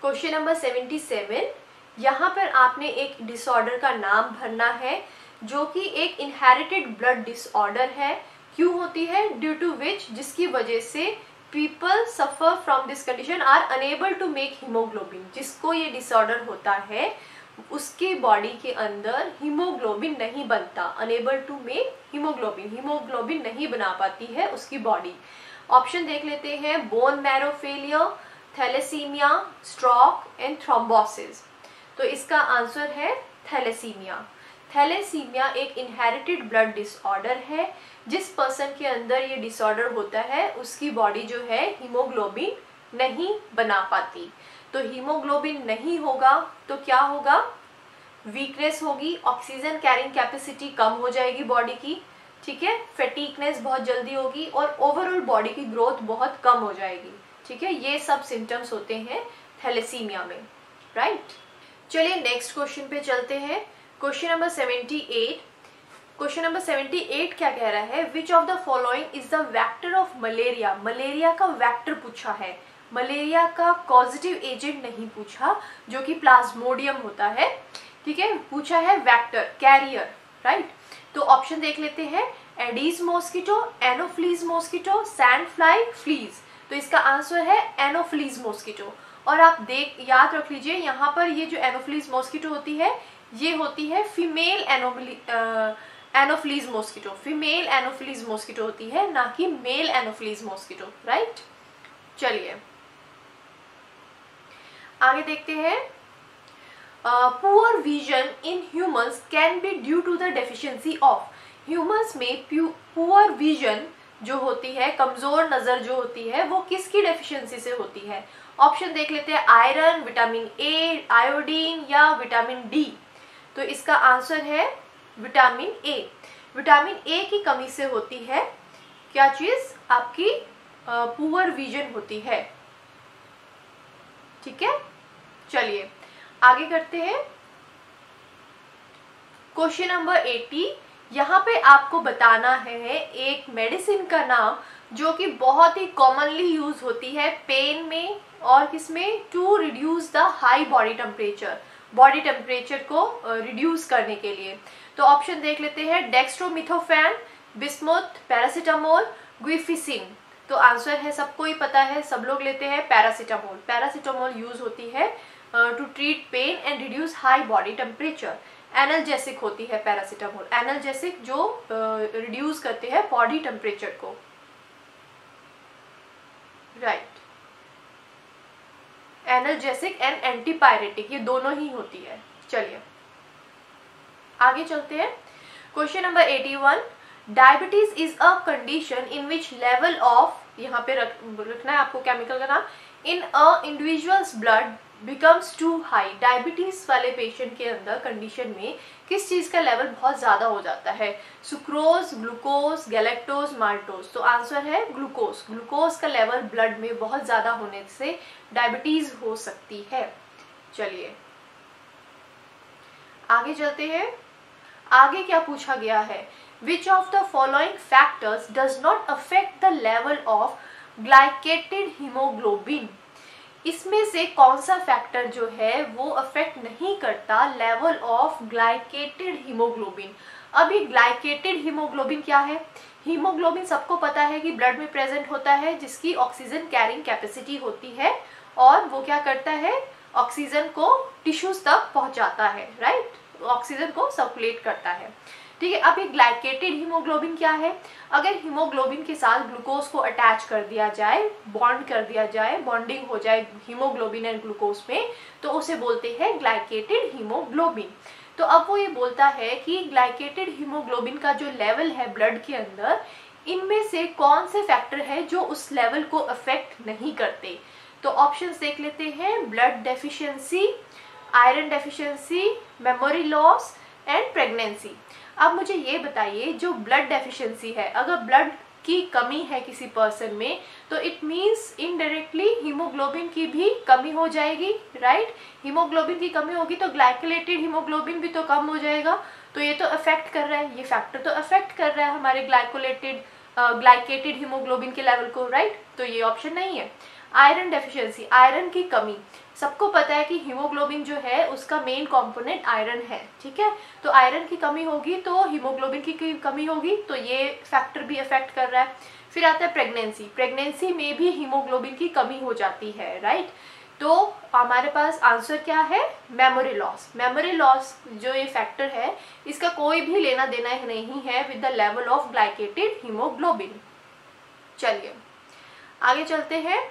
Question number 77। यहाँ पर आपने एक डिसऑर्डर का नाम भरना है जो कि एक इनहेरिटेड ब्लड डिसऑर्डर है। क्यों होती है? ड्यू टू विच, जिसकी वजह से people suffer from this condition are unable to make haemoglobin. जिसको ये डिसऑर्डर होता है उसके बॉडी के अंदर हीमोग्लोबिन नहीं बनता, unable to make haemoglobin, haemoglobin नहीं बना पाती है उसकी बॉडी। ऑप्शन देख लेते हैं, bone marrow failure, thalassaemia, stroke and thrombosis. तो इसका आंसर है थैलेसीमिया। थैलेसीमिया एक इनहेरिटेड ब्लड डिसऑर्डर है। जिस पर्सन के अंदर ये डिसऑर्डर होता है उसकी बॉडी जो है हीमोग्लोबिन नहीं बना पाती। तो हीमोग्लोबिन नहीं होगा तो क्या होगा? वीकनेस होगी, ऑक्सीजन कैरिंग कैपेसिटी कम हो जाएगी बॉडी की, ठीक है, फैटीगनेस बहुत जल्दी होगी और ओवरऑल बॉडी की ग्रोथ बहुत कम हो जाएगी, ठीक है। ये सब सिम्टम्स होते हैं थैलेसीमिया में, राइट। चलिए नेक्स्ट क्वेश्चन पे चलते हैं। Question number 78। क्वेश्चन नंबर 78 क्या कह रहा है? Which of the following is the vector of malaria. Malaria का वेक्टर पूछा है, मलेरिया का कॉजेटिव एजेंट नहीं पूछा जो कि प्लाज्मोडियम होता है, ठीक है, पूछा है वेक्टर, कैरियर, राइट। तो ऑप्शन देख लेते हैं, Aedes mosquito, Anopheles mosquito, sand fly, fleas. तो इसका आंसर है एनोफ्लीज मॉस्किटो। और आप याद रख लीजिए, यहाँ पर ये जो एनोफ्लीज मॉस्किटो होती है ये होती है female Anopheles mosquito, female Anopheles mosquito होती है, ना कि मेल एनोफ्लीज मॉस्किटो, राइट। चलिए आगे देखते हैं। Poor vision in humans can be due to the deficiency of. Humans में पुअर विजन जो होती है, कमजोर नजर जो होती है, वो किसकी डेफिशिएंसी से होती है? ऑप्शन देख लेते हैं, आयरन, विटामिन ए, आयोडीन या विटामिन डी। तो इसका आंसर है विटामिन ए। विटामिन ए की कमी से होती है क्या चीज? आपकी पुअर विजन होती है, ठीक है। चलिए आगे करते हैं। Question number 80। यहाँ पे आपको बताना है एक मेडिसिन का नाम जो कि बहुत ही कॉमनली यूज होती है पेन में और किसमें, to reduce the high body temperature, body temperature को रिड्यूस करने के लिए। तो ऑप्शन देख लेते हैं, डेक्स्ट्रोमिथोफेन, बिस्मुथ, पैरासिटामोल, गुइफिसिन। तो आंसर है, सबको ही पता है, सब लोग लेते हैं पैरासिटामोल। पैरासिटामोल यूज होती है to treat pain and reduce high body temperature. Analgesic होती है पैरासिटामोल, एनाल्जेसिक जो रिड्यूस करते हैं बॉडी टेम्परेचर को, राइट। एनाल्जेसिक एंड एंटीपायरेटिक, ये दोनों ही होती है। चलिए आगे चलते हैं। Question number 81। Diabetes is a condition in which level of, यहाँ पे रखना है आपको केमिकल का नाम, in a individuals blood becomes too high. Diabetes वाले पेशेंट के अंदर कंडीशन में किस चीज का लेवल बहुत ज्यादा हो जाता है? Sucrose, glucose, galactose, maltose. तो आंसर है ग्लूकोज। ग्लूकोज का लेवल ब्लड में बहुत ज्यादा होने से डायबिटीज हो सकती है। चलिए आगे चलते हैं। आगे क्या पूछा गया है? Which of the following factors does not affect the level of glycated haemoglobin. इसमें से कौन सा फैक्टर जो है वो अफेक्ट नहीं करता लेवल ऑफ ग्लाइकेटेड हीमोग्लोबिन। अभी ग्लाइकेटेड हीमोग्लोबिन क्या है? हीमोग्लोबिन सबको पता है कि ब्लड में प्रेजेंट होता है, जिसकी ऑक्सीजन कैरिंग कैपेसिटी होती है और वो क्या करता है, ऑक्सीजन को टिश्यूज तक पहुंचाता है, राइट, ऑक्सीजन को सर्कुलेट करता है, ठीक है। अब ये ग्लाइकेटेड हीमोग्लोबिन क्या है? अगर हीमोग्लोबिन के साथ ग्लूकोज को अटैच कर दिया जाए, बॉन्ड कर दिया जाए, बॉन्डिंग हो जाए हीमोग्लोबिन एंड ग्लूकोज में, तो उसे बोलते हैं ग्लाइकेटेड हीमोग्लोबिन। तो अब वो ये बोलता है कि ग्लाइकेटेड हीमोग्लोबिन का जो लेवल है ब्लड के अंदर, इनमें से कौन से फैक्टर है जो उस लेवल को अफेक्ट नहीं करते। तो ऑप्शंस देख लेते हैं, blood deficiency, iron deficiency, memory loss and pregnancy. अब मुझे ये बताइए, जो ब्लड डेफिशिएंसी है, अगर ब्लड की कमी है किसी पर्सन में, तो इट मीन्स इनडायरेक्टली हीमोग्लोबिन की भी कमी हो जाएगी, राइट? हीमोग्लोबिन की कमी होगी तो ग्लाइकोलेटेड हीमोग्लोबिन भी तो कम हो जाएगा, तो ये तो अफेक्ट कर रहा है, ये फैक्टर तो अफेक्ट कर रहा है हमारे ग्लाइकेटेड हीमोग्लोबिन के लेवल को, राइट? तो ये ऑप्शन नहीं है। आयरन डेफिशिएंसी, आयरन की कमी, सबको पता है कि हीमोग्लोबिन जो है उसका मेन कंपोनेंट आयरन है, ठीक है? तो आयरन की कमी होगी तो हीमोग्लोबिन की कमी होगी, तो ये फैक्टर भी अफेक्ट कर रहा है। फिर आता है प्रेगनेंसी, प्रेगनेंसी में भी हीमोग्लोबिन की कमी हो जाती है, राइट? तो हमारे पास आंसर क्या है? Memory loss. मेमोरी लॉस जो ये फैक्टर है इसका कोई भी लेना देना नहीं है with the level of glycated haemoglobin. चलिए आगे चलते हैं।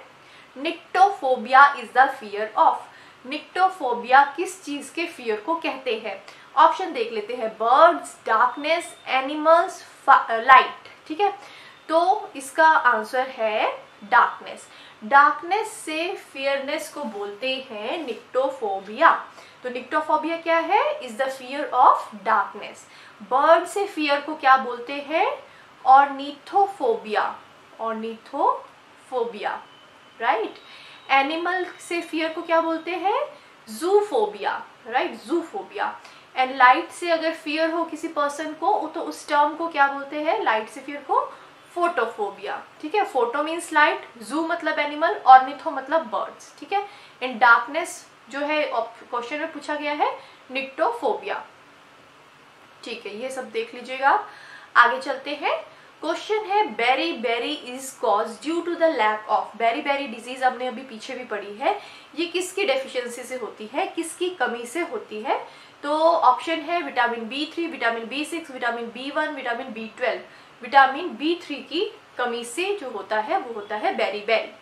Nyctophobia is the fear of. Nyctophobia किस चीज के फियर को कहते हैं? ऑप्शन देख लेते हैं, बर्ड्स, डार्कनेस, एनिमल्स, लाइट, ठीक है? तो इसका आंसर है डार्कनेस। डार्कनेस से फियरनेस को बोलते हैं निक्टोफोबिया। तो निक्टोफोबिया क्या है? Is the fear of darkness. Bird से फियर को क्या बोलते हैं? Ornithophobia, ornithophobia, right? एनिमल से फियर को क्या बोलते हैं? Zoophobia, right? Zoophobia. And light से अगर फियर हो किसी पर्सन को तो उस टर्म को क्या बोलते हैं? लाइट से फियर को फोटोफोबिया, ठीक है? फोटो मीन्स लाइट, जू मतलब एनिमल, ऑर्निथो मतलब बर्ड्स, ठीक है? एंड डार्कनेस जो है क्वेश्चन में पूछा गया है निक्टोफोबिया, ठीक है? ये सब देख लीजिएगा आप। आगे चलते हैं। क्वेश्चन है beriberi is cause due to the lack of. Beriberi disease हमने अभी पीछे भी पढ़ी है, ये किसकी डेफिशिएंसी से होती है, किसकी कमी से होती है? तो ऑप्शन है vitamin B3, vitamin B6, vitamin B1, vitamin B12। Vitamin B3 की कमी से जो होता है वो होता है बेरी बेरी।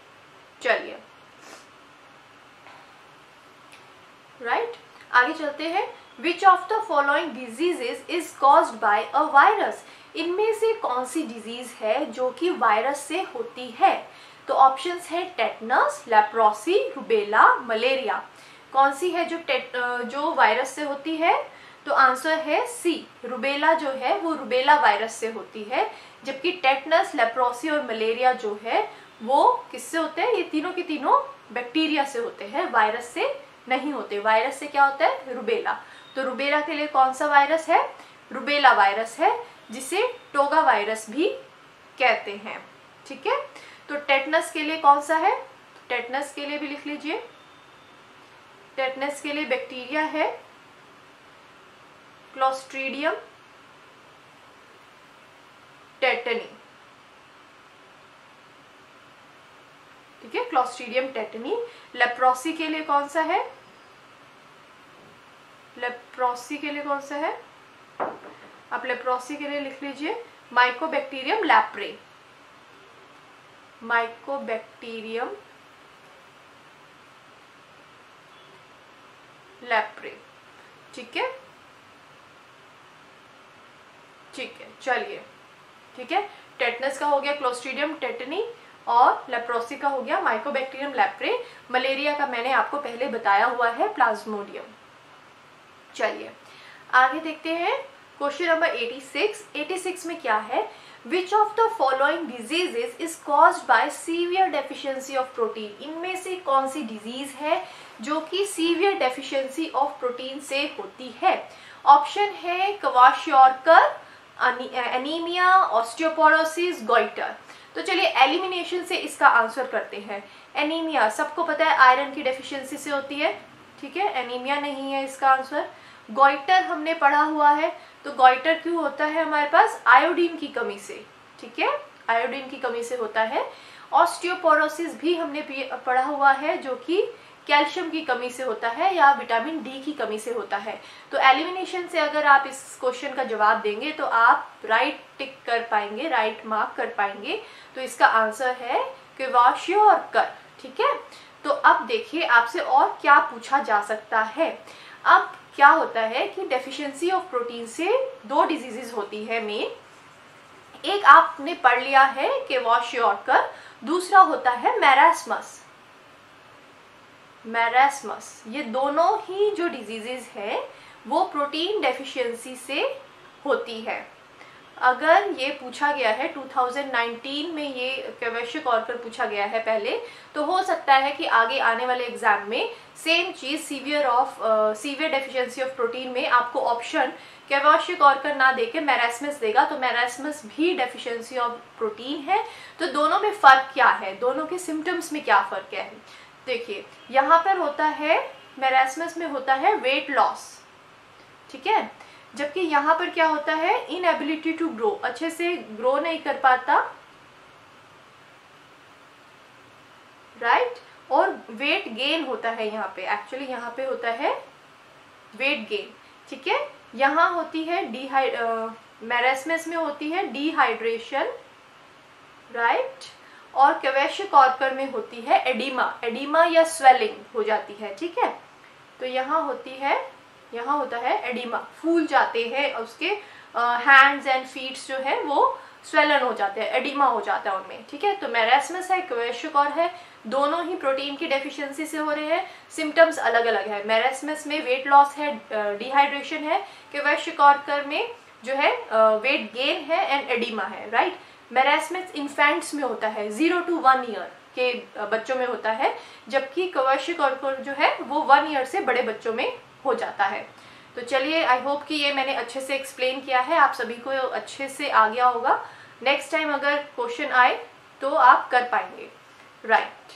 चलिए राइट, आगे चलते हैं। Which of the following diseases is caused by a virus? इनमें से कौन सी डिजीज है जो कि वायरस से होती है? तो ऑप्शंस है टेटनस, लेप्रोसी, रूबेला, मलेरिया। कौन सी है जो वायरस से होती है? तो आंसर है सी, रूबेला जो है वो रूबेला वायरस से होती है, जबकि टेटनस, लेप्रोसी और मलेरिया जो है वो किससे होते हैं? ये तीनों के तीनों बैक्टीरिया से होते हैं, वायरस से नहीं होते। वायरस से क्या होता है? रूबेला। तो रूबेला के लिए कौन सा वायरस है? रूबेला वायरस है, जिसे टोगा वायरस भी कहते हैं, ठीक है? तो टेटनस के लिए कौन सा है? टेटनस के लिए भी लिख लीजिए, टेटनस के लिए बैक्टीरिया है क्लोस्ट्रीडियम टेटनी, ठीक है? Clostridium tetani. लेप्रोसी के लिए कौन सा है? लेप्रोसी के लिए कौन सा है? आप लेप्रोसी के लिए लिख लीजिए माइकोबैक्टीरियम लैप्रे, माइकोबैक्टीरियम लैप्रे, ठीक है? ठीक है, चलिए, ठीक है? टेटनस का हो गया क्लोस्ट्रीडियम टेटनी और लेप्रोसी का हो गया माइकोबैक्टीरियम लैप्रे। मलेरिया का मैंने आपको पहले बताया हुआ है प्लाज्मोडियम। चलिए आगे देखते हैं। क्वेश्चन नंबर 86 में क्या है? Which of the following diseases is caused by severe deficiency of protein. इनमें से कौन सी डिजीज है जो कि सीवियर डेफिशिएंसी ऑफ प्रोटीन से होती है? ऑप्शन है क्वाशियोरकर, एनीमिया, ऑस्टियोपोरोसिस, गॉइटर। तो चलिए एलिमिनेशन से इसका आंसर करते हैं। एनीमिया सबको पता है आयरन की डेफिशिएंसी से होती है, ठीक है? एनीमिया नहीं है इसका आंसर। गॉइटर हमने पढ़ा हुआ है, तो गॉइटर क्यों होता है हमारे पास? आयोडीन की कमी से, ठीक है? आयोडीन की कमी से होता है। ऑस्टियोपोरोसिस भी हमने पढ़ा हुआ है, जो कि कैल्शियम की कमी से होता है या विटामिन डी की कमी से होता है। तो एलिमिनेशन से अगर आप इस क्वेश्चन का जवाब देंगे तो आप राइट टिक कर पाएंगे, राइट मार्क कर पाएंगे। तो इसका आंसर है क्वाशियोरकर, ठीक है? तो अब देखिए आपसे और क्या पूछा जा सकता है। अब क्या होता है कि डेफिशिएंसी ऑफ प्रोटीन से दो डिजीजेस होती है मेन। एक आपने पढ़ लिया है क्वाशियोरकर, दूसरा होता है मैरास्मस, मैरास्मस। ये दोनों ही जो डिजीजेस है वो प्रोटीन डेफिशिएंसी से होती है। अगर ये पूछा गया है 2019 में, ये क्वेश्चन और पर पूछा गया है पहले, तो हो सकता है कि आगे आने वाले एग्जाम में सेम चीज सीवियर डेफिशिएंसी ऑफ प्रोटीन में आपको ऑप्शन कैवोशिक ऑर्कर ना देके मैरास्मस देगा, तो मैरास्मस भी डेफिशिएंसी ऑफ प्रोटीन है। तो दोनों में फर्क क्या है, दोनों के सिम्टम्स में क्या फर्क है, देखिए यहाँ पर होता है मैरास्मस में होता है वेट लॉस, ठीक है, जबकि यहाँ पर क्या होता है इनएबिलिटी टू ग्रो, अच्छे से ग्रो नहीं कर पाता, राइट, और वेट गेन होता है यहाँ पे, एक्चुअली यहाँ पे होता है वेट गेन, ठीक है। यहाँ होती है मैरास्मस में होती है डिहाइड्रेशन, राइट, और क्वेश्चन कॉर्कर में होती है एडिमा, एडिमा या स्वेलिंग हो जाती है, ठीक है। तो यहाँ होती है, यहाँ होता है एडिमा, फूल जाते हैं उसके हैंड्स एंड फीट्स जो है वो स्वेलन हो जाते हैं, एडिमा हो जाता है उनमें, ठीक है। तो मैरास्मस है, क्वेश्चन है, दोनों ही प्रोटीन की डेफिशिएंसी से हो रहे हैं, सिम्टम्स अलग अलग है। मैरास्मस में वेट लॉस है, डिहाइड्रेशन है, क्वेश्चन में जो है वेट गेन है एंड एडिमा है, राइट। मैरास्मस इन्फेंट्स में होता है 0 to 1 ईयर के बच्चों में होता है, जबकि क्वेश्चन जो है वो 1 ईयर से बड़े बच्चों में हो जाता है। तो चलिए, आई होप कि ये मैंने अच्छे से एक्सप्लेन किया है, आप सभी को अच्छे से आ गया होगा। नेक्स्ट टाइम अगर क्वेश्चन आए तो आप कर पाएंगे, राइट।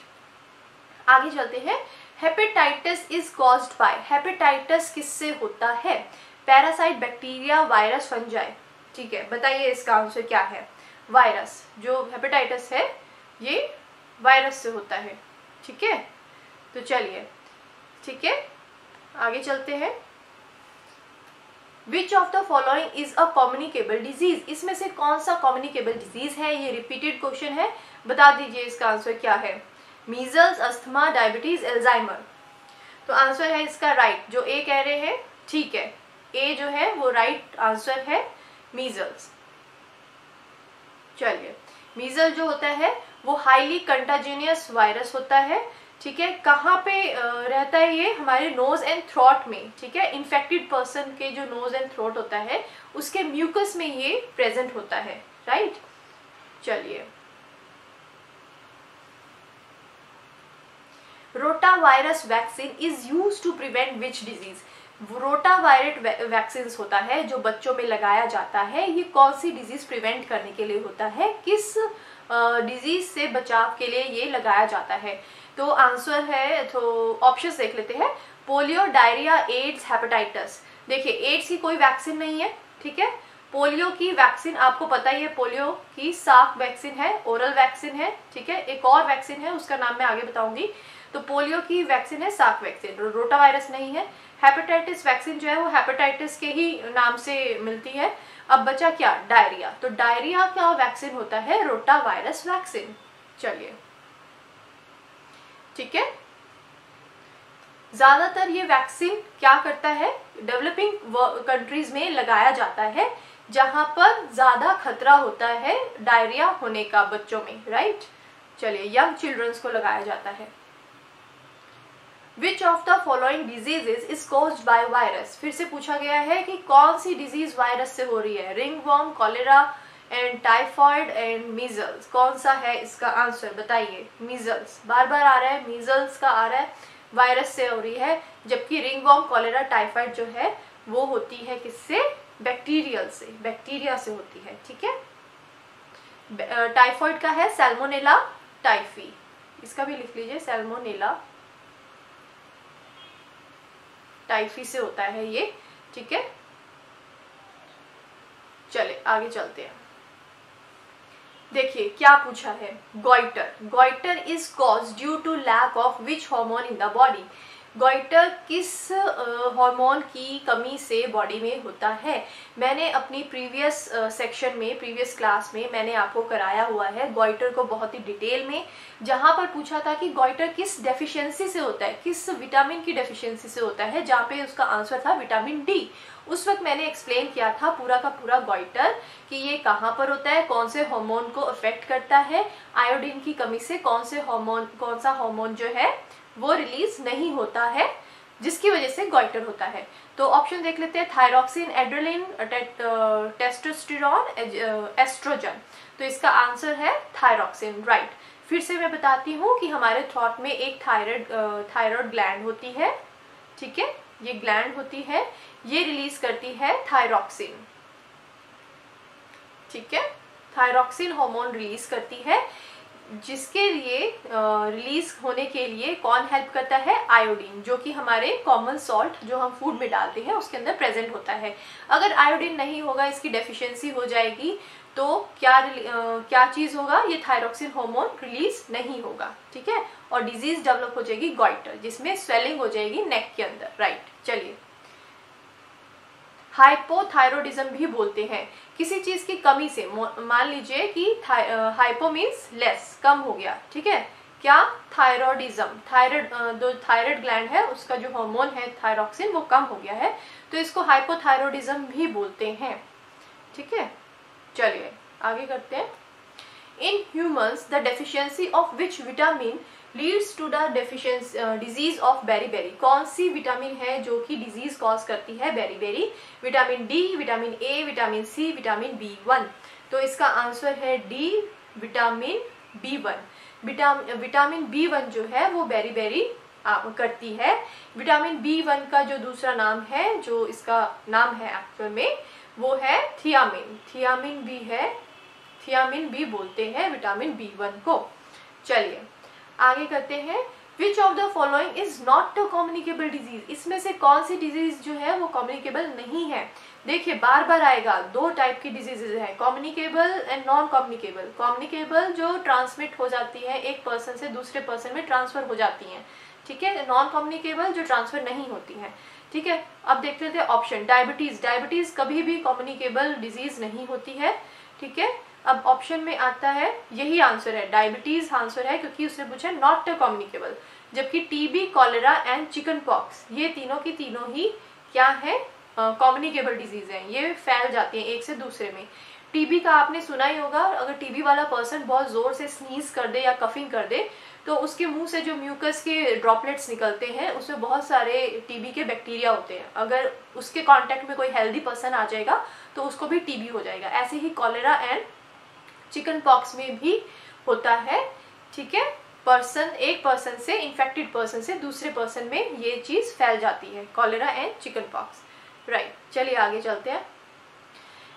आगे चलते हैं, hepatitis is caused by, hepatitis किससे होता है, पैरासाइट, बैक्टीरिया, वायरस, फंजाई, ठीक है। बताइए इसका आंसर क्या है, वायरस, जो हेपेटाइटिस है ये वायरस से होता है, ठीक है। तो चलिए, ठीक है, आगे चलते हैं। Which of the following is a communicable disease, इसमें से कौन सा कम्युनिकेबल डिजीज है, ये रिपीटेड क्वेश्चन है, बता दीजिए इसका आंसर क्या है। Measles, asthma, diabetes, Alzheimer. तो आंसर है इसका राइट, जो ए कह रहे हैं, ठीक है, ए जो है वो राइट आंसर है, मीजल्स। चलिए, मीजल जो होता है वो हाईली कंटाजीनियस वायरस होता है, ठीक है। कहाँ पे रहता है ये, हमारे नोज एंड थ्रोट में, ठीक है। इन्फेक्टेड पर्सन के जो नोज एंड थ्रोट होता है उसके म्यूकस में ये प्रेजेंट होता है, राइट। चलिए, rotavirus vaccine is used to prevent which disease, rotavirus vaccine होता है जो बच्चों में लगाया जाता है, ये कौन सी डिजीज प्रिवेंट करने के लिए होता है, किस डिजीज से बचाव के लिए ये लगाया जाता है। तो आंसर है, तो ऑप्शंस देख लेते हैं, पोलियो, डायरिया, एड्स, हेपेटाइटिस। देखिए, एड्स की कोई वैक्सीन नहीं है, ठीक है। पोलियो की वैक्सीन आपको पता ही है, पोलियो की साफ वैक्सीन है, ओरल वैक्सीन है, ठीक है। एक और वैक्सीन है उसका नाम मैं आगे बताऊंगी। तो पोलियो की वैक्सीन है साफ वैक्सीन, रोटा वायरस नहीं है। हेपेटाइटिस वैक्सीन जो है वो हेपेटाइटिस के ही नाम से मिलती है। अब बचा क्या, डायरिया। तो डायरिया का वैक्सीन होता है रोटा वायरस वैक्सीन। चलिए, ठीक है। ज्यादातर ये वैक्सीन क्या करता है, डेवलपिंग कंट्रीज में लगाया जाता है जहां पर ज्यादा खतरा होता है डायरिया होने का बच्चों में, राइट। चलिए, यंग चिल्ड्रंस को लगाया जाता है। Which of the following diseases is caused by virus? फिर से पूछा गया है कि कौन सी डिजीज वायरस से हो रही है, ringworm, cholera and typhoid and measles, कौन सा है इसका आंसर, बताइए। मीजल्स बार बार आ रहा है, मीजल्स का आ रहा है, वायरस से हो रही है, जबकि रिंगवॉर्म, कॉलेरा, टाइफॉइड जो है वो होती है किससे, बैक्टीरियल से, बैक्टीरिया से होती है, ठीक है। टाइफॉइड का है सैल्मोनेला टाइफी, इसका भी लिख लीजिए, सैल्मोनेला टाइफी से होता है ये, ठीक है। चले, आगे चलते हैं। देखिए क्या पूछा है, goitre, goitre is cause due to lack of which hormone in the body, goitre किस हार्मोन की कमी से बॉडी में होता है। मैंने अपनी प्रीवियस सेक्शन में, प्रीवियस क्लास में मैंने आपको कराया हुआ है गॉइटर को बहुत ही डिटेल में, जहाँ पर पूछा था कि गॉइटर किस डेफिशिएंसी से होता है, किस विटामिन की डेफिशिएंसी से होता है, जहाँ पे उसका आंसर था विटामिन डी। उस वक्त मैंने एक्सप्लेन किया था पूरा का पूरा गॉइटर कि ये कहाँ पर होता है, कौन से हार्मोन को अफेक्ट करता है, आयोडीन की कमी से कौन सा हार्मोन जो है वो रिलीज नहीं होता है। जिसकी वजह से गॉइटर होता है। तो ऑप्शन देख लेते हैं, थायरोक्सिन, एड्रेलिन, टेस्टोस्टेरॉन, एस्ट्रोजन। तो इसका आंसर है थायरोक्सिन, राइट। फिर से मैं बताती हूँ कि हमारे थ्रोट में एक थायराइड ग्लैंड होती है, ठीक है, ये ग्लैंड होती है, ये रिलीज करती है थायरोक्सिन, ठीक है, थायरोक्सिन हार्मोन रिलीज करती है, जिसके लिए रिलीज होने के लिए कौन हेल्प करता है, आयोडीन, जो कि हमारे कॉमन सॉल्ट जो हम फूड में डालते हैं उसके अंदर प्रेजेंट होता है। अगर आयोडीन नहीं होगा, इसकी डेफिशिएंसी हो जाएगी, तो क्या चीज़ होगा, ये थायरोक्सिन हार्मोन रिलीज नहीं होगा, ठीक है, और डिजीज डेवलप हो जाएगी गॉइटर, जिसमें स्वेलिंग हो जाएगी नेक के अंदर, राइट। चलिए, हाइपोथायरोडिज्म भी बोलते हैं, किसी चीज़ की कमी से, मान लीजिए कि हाइपो मीन्स लेस, कम हो गया, ठीक है, क्या, थायरोडिज्म, थायराइड, जो थायराइड ग्लैंड है उसका जो हार्मोन है थायरोक्सिन वो कम हो गया है, तो इसको हाइपोथायरोडिज्म भी बोलते हैं, ठीक है। चलिए आगे करते हैं। In humans the deficiency of which vitamin leads to the deficiency disease of beriberi, कौन सी विटामिन है जो कि डिजीज कॉज करती है beriberi, vitamin D, vitamin A, vitamin C, vitamin B1। तो इसका आंसर है D, vitamin B1। Vitamin B1 जो है वो बेरीबेरी करती है। विटामिन B1 का जो दूसरा नाम है, जो इसका नाम है एक्चुअल में, वो है थियामिन, थियामिन बी है, थियामिन बी बोलते हैं विटामिन B1 को। चलिए आगे करते हैं। Which of the following is not a communicable disease, इसमें से कौन सी डिजीज जो है वो कम्युनिकेबल नहीं है। देखिए बार बार आएगा, दो टाइप की डिजीजेज है, communicable and non communicable. Communicable जो ट्रांसमिट हो जाती है, एक पर्सन से दूसरे पर्सन में ट्रांसफर हो जाती है, ठीक है, नॉन कम्युनिकेबल जो ट्रांसफर नहीं होती है, ठीक है। अब देखते थे ऑप्शन, डायबिटीज, डायबिटीज कभी भी कम्युनिकेबल डिजीज नहीं होती है, ठीक है। अब ऑप्शन में आता है, यही आंसर है, डायबिटीज आंसर है, क्योंकि उसने पूछा नॉट कम्युनिकेबल, जबकि TB, cholera and chickenpox, ये तीनों की तीनों ही क्या है, कम्युनिकेबल डिजीज है, ये फैल जाती है एक से दूसरे में। टीबी का आपने सुना ही होगा, अगर टीबी वाला पर्सन बहुत जोर से स्नीज कर दे या कफिंग कर दे, तो उसके मुंह से जो म्यूकस के ड्रॉपलेट्स निकलते हैं उसमें बहुत सारे टीबी के बैक्टीरिया होते हैं, अगर उसके कांटेक्ट में कोई हेल्दी पर्सन आ जाएगा तो उसको भी टीबी हो जाएगा। ऐसे ही कॉलेरा एंड चिकन पॉक्स में भी होता है, ठीक है, पर्सन, एक पर्सन से, इन्फेक्टेड पर्सन से दूसरे पर्सन में ये चीज़ फैल जाती है, cholera and chickenpox, right. चलिए आगे चलते हैं।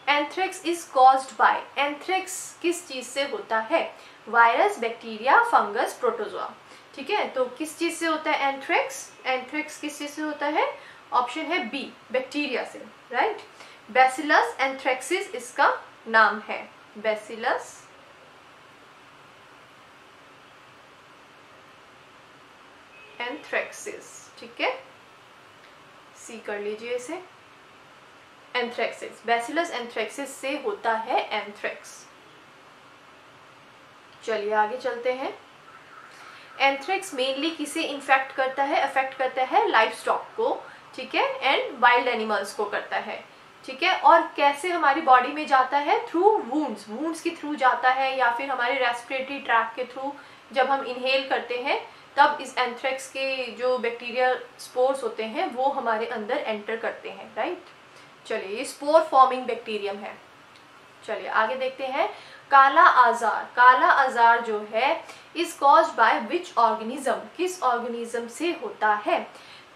Anthrax is caused by, anthrax किस चीज़ से होता है, वायरस, बैक्टीरिया, फंगस, प्रोटोजोआ, ठीक है। तो किस चीज़ से होता है एंथ्रेक्स, एंथ्रेक्स किस चीज़ से होता है, ऑप्शन है बी, बैक्टीरिया से, राइट। बैसिलस एंथ्रेक्सिस इसका नाम है, बैसिलस एंथ्रेक्सिस, ठीक है, सी कर लीजिए इसे, एंथ्रेक्सिस, बैसिलस एंथ्रेक्सिस से होता है एंथ्रेक्स। चलिए आगे चलते हैं। एंथ्रेक्स मेनली किसे इन्फेक्ट करता है, अफेक्ट करता है लाइव स्टॉक को, ठीक है, एंड वाइल्ड एनिमल्स को करता है, ठीक है। और कैसे हमारी बॉडी में जाता है, थ्रू वुंड्स, वुंड्स के थ्रू जाता है, या फिर हमारे रेस्पिरेटरी ट्रैक के थ्रू जब हम इनहेल करते हैं तब इस एंथ्रेक्स के जो बैक्टीरिया स्पोर्स होते हैं वो हमारे अंदर एंटर करते हैं, राइट। चलिए, ये स्पोर फॉर्मिंग बैक्टीरियम है। चलिए आगे देखते हैं। काला आजार, काला आजार जो है is caused by which organism, किस ऑर्गेनिज्म से होता है।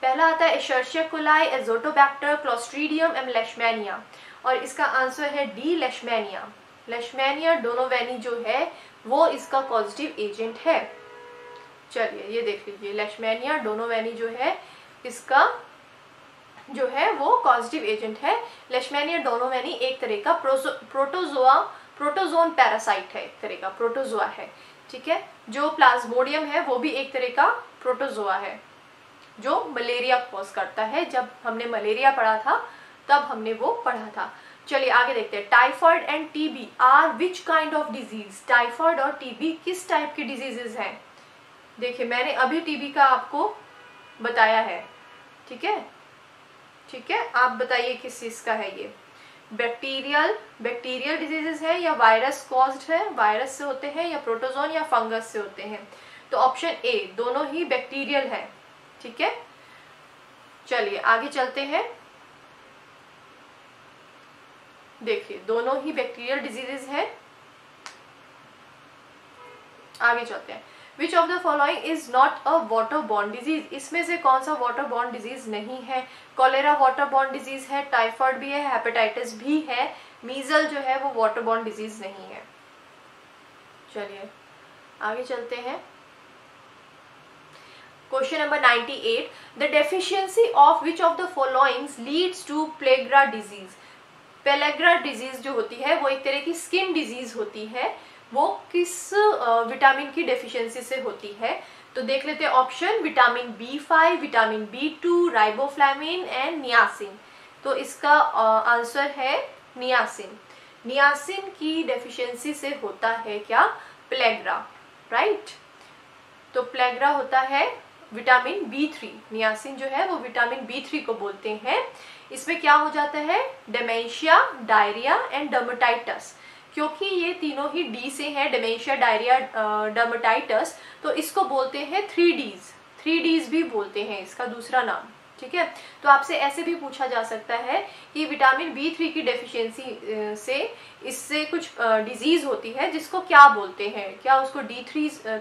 पहला आता है Escherichia coli, Azotobacter, Clostridium and Leishmania, और इसका आंसर है डी, लेशमैनिया। लेशमैनिया डोनोवेनी जो है वो इसका पॉजिटिव एजेंट है। चलिए ये देख लीजिए, लेशमैनिया डोनोवेनी जो है इसका जो है वो पॉजिटिव एजेंट है। लेशमैनिया डोनोवेनी एक तरह का प्रोटोजोन पैरासाइट है, एक तरह का प्रोटोजोआ है, ठीक है। जो प्लाज्मोडियम है वो भी एक तरह का प्रोटोजोआ है, जो मलेरिया कॉज करता है। जब हमने मलेरिया पढ़ा था तब हमने वो पढ़ा था। चलिए आगे देखते हैं। Typhoid and TB are which kind of disease, typhoid और टीबी किस टाइप की डिजीजेज हैं। देखिए मैंने अभी टीबी का आपको बताया है, ठीक है, ठीक है, आप बताइए किस चीज़ का है ये, बैक्टीरियल डिजीजेज है, या वायरस कॉज्ड है, वायरस से होते हैं, या प्रोटोजोन या फंगस से होते हैं। तो ऑप्शन ए, दोनों ही बैक्टीरियल है, ठीक है। चलिए आगे चलते हैं। देखिए दोनों ही बैक्टीरियल डिजीजेज हैं। आगे चलते हैं, which of the following is not a water borne disease, इसमें से कौन सा वाटर बॉर्न डिजीज नहीं है। कॉलेरा वाटर बॉर्न डिजीज है, टाइफॉइड भी है, हेपेटाइटिस भी है, मीजल जो है वो वाटर बॉर्न डिजीज नहीं है। चलिए आगे चलते हैं। Question number 98, the deficiency of which of the followings leads to pellagra disease. Pellagra disease जो होती है वो एक तरह की स्किन डिजीज होती है, वो किस विटामिन की डेफिशिएंसी से होती है। तो देख लेते हैं option, vitamin B5, vitamin B2, riboflavin and niacin. तो इसका आंसर है नियासिन। नियासिन की डेफिशिएंसी से होता है क्या, प्लेग्रा, राइट। तो प्लेग्रा होता है विटामिन B3, नियासिन जो है वो विटामिन B3 को बोलते हैं। इसमें क्या हो जाता है, डेमेंशिया, डायरिया एंड डर्मेटाइटस, क्योंकि ये तीनों ही डी से हैं, डेमेंशिया, डायरिया, डर्मेटाइटस, तो इसको बोलते हैं 3Ds भी बोलते हैं इसका दूसरा नाम, ठीक है। तो आपसे ऐसे भी पूछा जा सकता है कि विटामिन B3 की डेफिशिएंसी से इससे कुछ डिजीज होती है जिसको क्या बोलते हैं, क्या उसको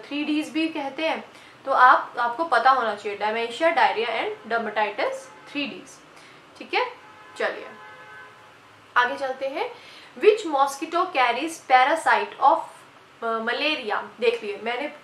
थ्री डीज भी कहते हैं। तो आपको पता होना चाहिए, dementia, diarrhoea and dermatitis, 3Ds, ठीक है। चलिए आगे चलते हैं। Which mosquito carries parasite of malaria. देख लिए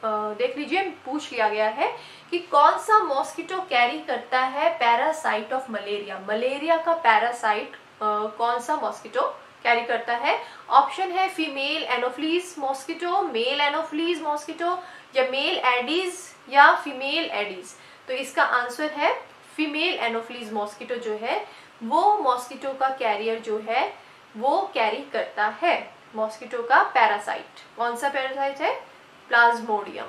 देख लीजिए पूछ लिया गया है कि कौन सा मॉस्किटो कैरी करता है पैरासाइट ऑफ मलेरिया। मलेरिया का पैरासाइट कौन सा मॉस्किटो कैरी करता है। ऑप्शन है female anopheles mosquito, male anopheles mosquito, या मेल एडीज या फीमेल एडीज। तो इसका आंसर है फीमेल एनोफिलीज मॉस्किटो जो है वो मॉस्किटो का कैरियर जो है वो कैरी करता है मॉस्किटो का पैरासाइट। कौन सा पैरासाइट है, प्लाज्मोडियम,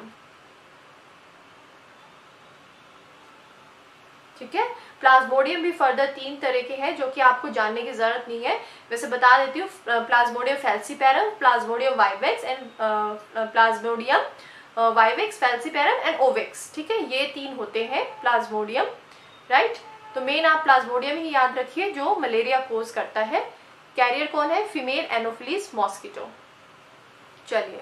ठीक है। प्लाज्मोडियम भी फर्दर 3 तरह के हैं जो कि आपको जानने की जरूरत नहीं है, वैसे बता देती हूँ। Plasmodium falciparum, Plasmodium vivax and Plasmodium vivax, falciparum and ओवेक्स, ठीक है। ये 3 होते हैं प्लाज्मोडियम, राइट। तो मेन आप प्लाज्मोडियम ही याद रखिए जो मलेरिया कोज करता है। कैरियर कौन है, फीमेल एनोफिलीज मॉस्किटो। चलिए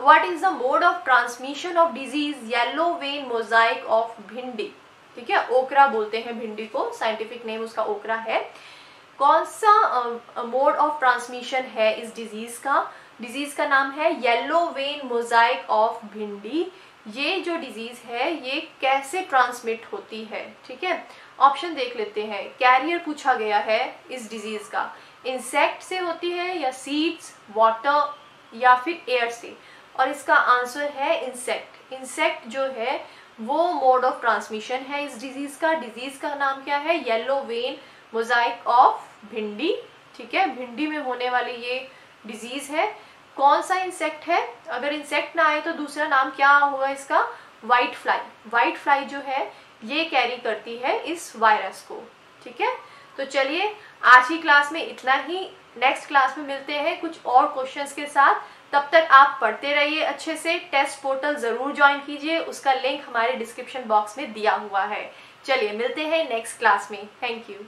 what is the mode of transmission of disease yellow vein mosaic of bhindi, ठीक है। ओकरा बोलते हैं भिंडी को, साइंटिफिक नेम उसका ओकरा है। कौन सा मोड ऑफ ट्रांसमिशन है इस डिजीज का। डिजीज का नाम है येलो वेन मोजाइक ऑफ भिंडी। ये जो डिजीज है ये कैसे ट्रांसमिट होती है, ठीक है। ऑप्शन देख लेते हैं। कैरियर पूछा गया है इस डिजीज का, इंसेक्ट से होती है या सीड्स, वाटर या फिर एयर से। और इसका आंसर है इंसेक्ट। इंसेक्ट जो है वो मोड ऑफ ट्रांसमिशन है इस डिजीज का। डिजीज का नाम क्या है, yellow vein mosaic of bhindi, ठीक है। भिंडी में होने वाली ये डिजीज है। कौन सा इंसेक्ट है, अगर इंसेक्ट ना आए तो दूसरा नाम क्या होगा इसका, व्हाइट फ्लाई। व्हाइट फ्लाई जो है ये कैरी करती है इस वायरस को, ठीक है। तो चलिए आज की क्लास में इतना ही। नेक्स्ट क्लास में मिलते हैं कुछ और क्वेश्चंस के साथ। तब तक आप पढ़ते रहिए अच्छे से। टेस्ट पोर्टल जरूर ज्वाइन कीजिए, उसका लिंक हमारे डिस्क्रिप्शन बॉक्स में दिया हुआ है। चलिए मिलते हैं नेक्स्ट क्लास में। Thank you.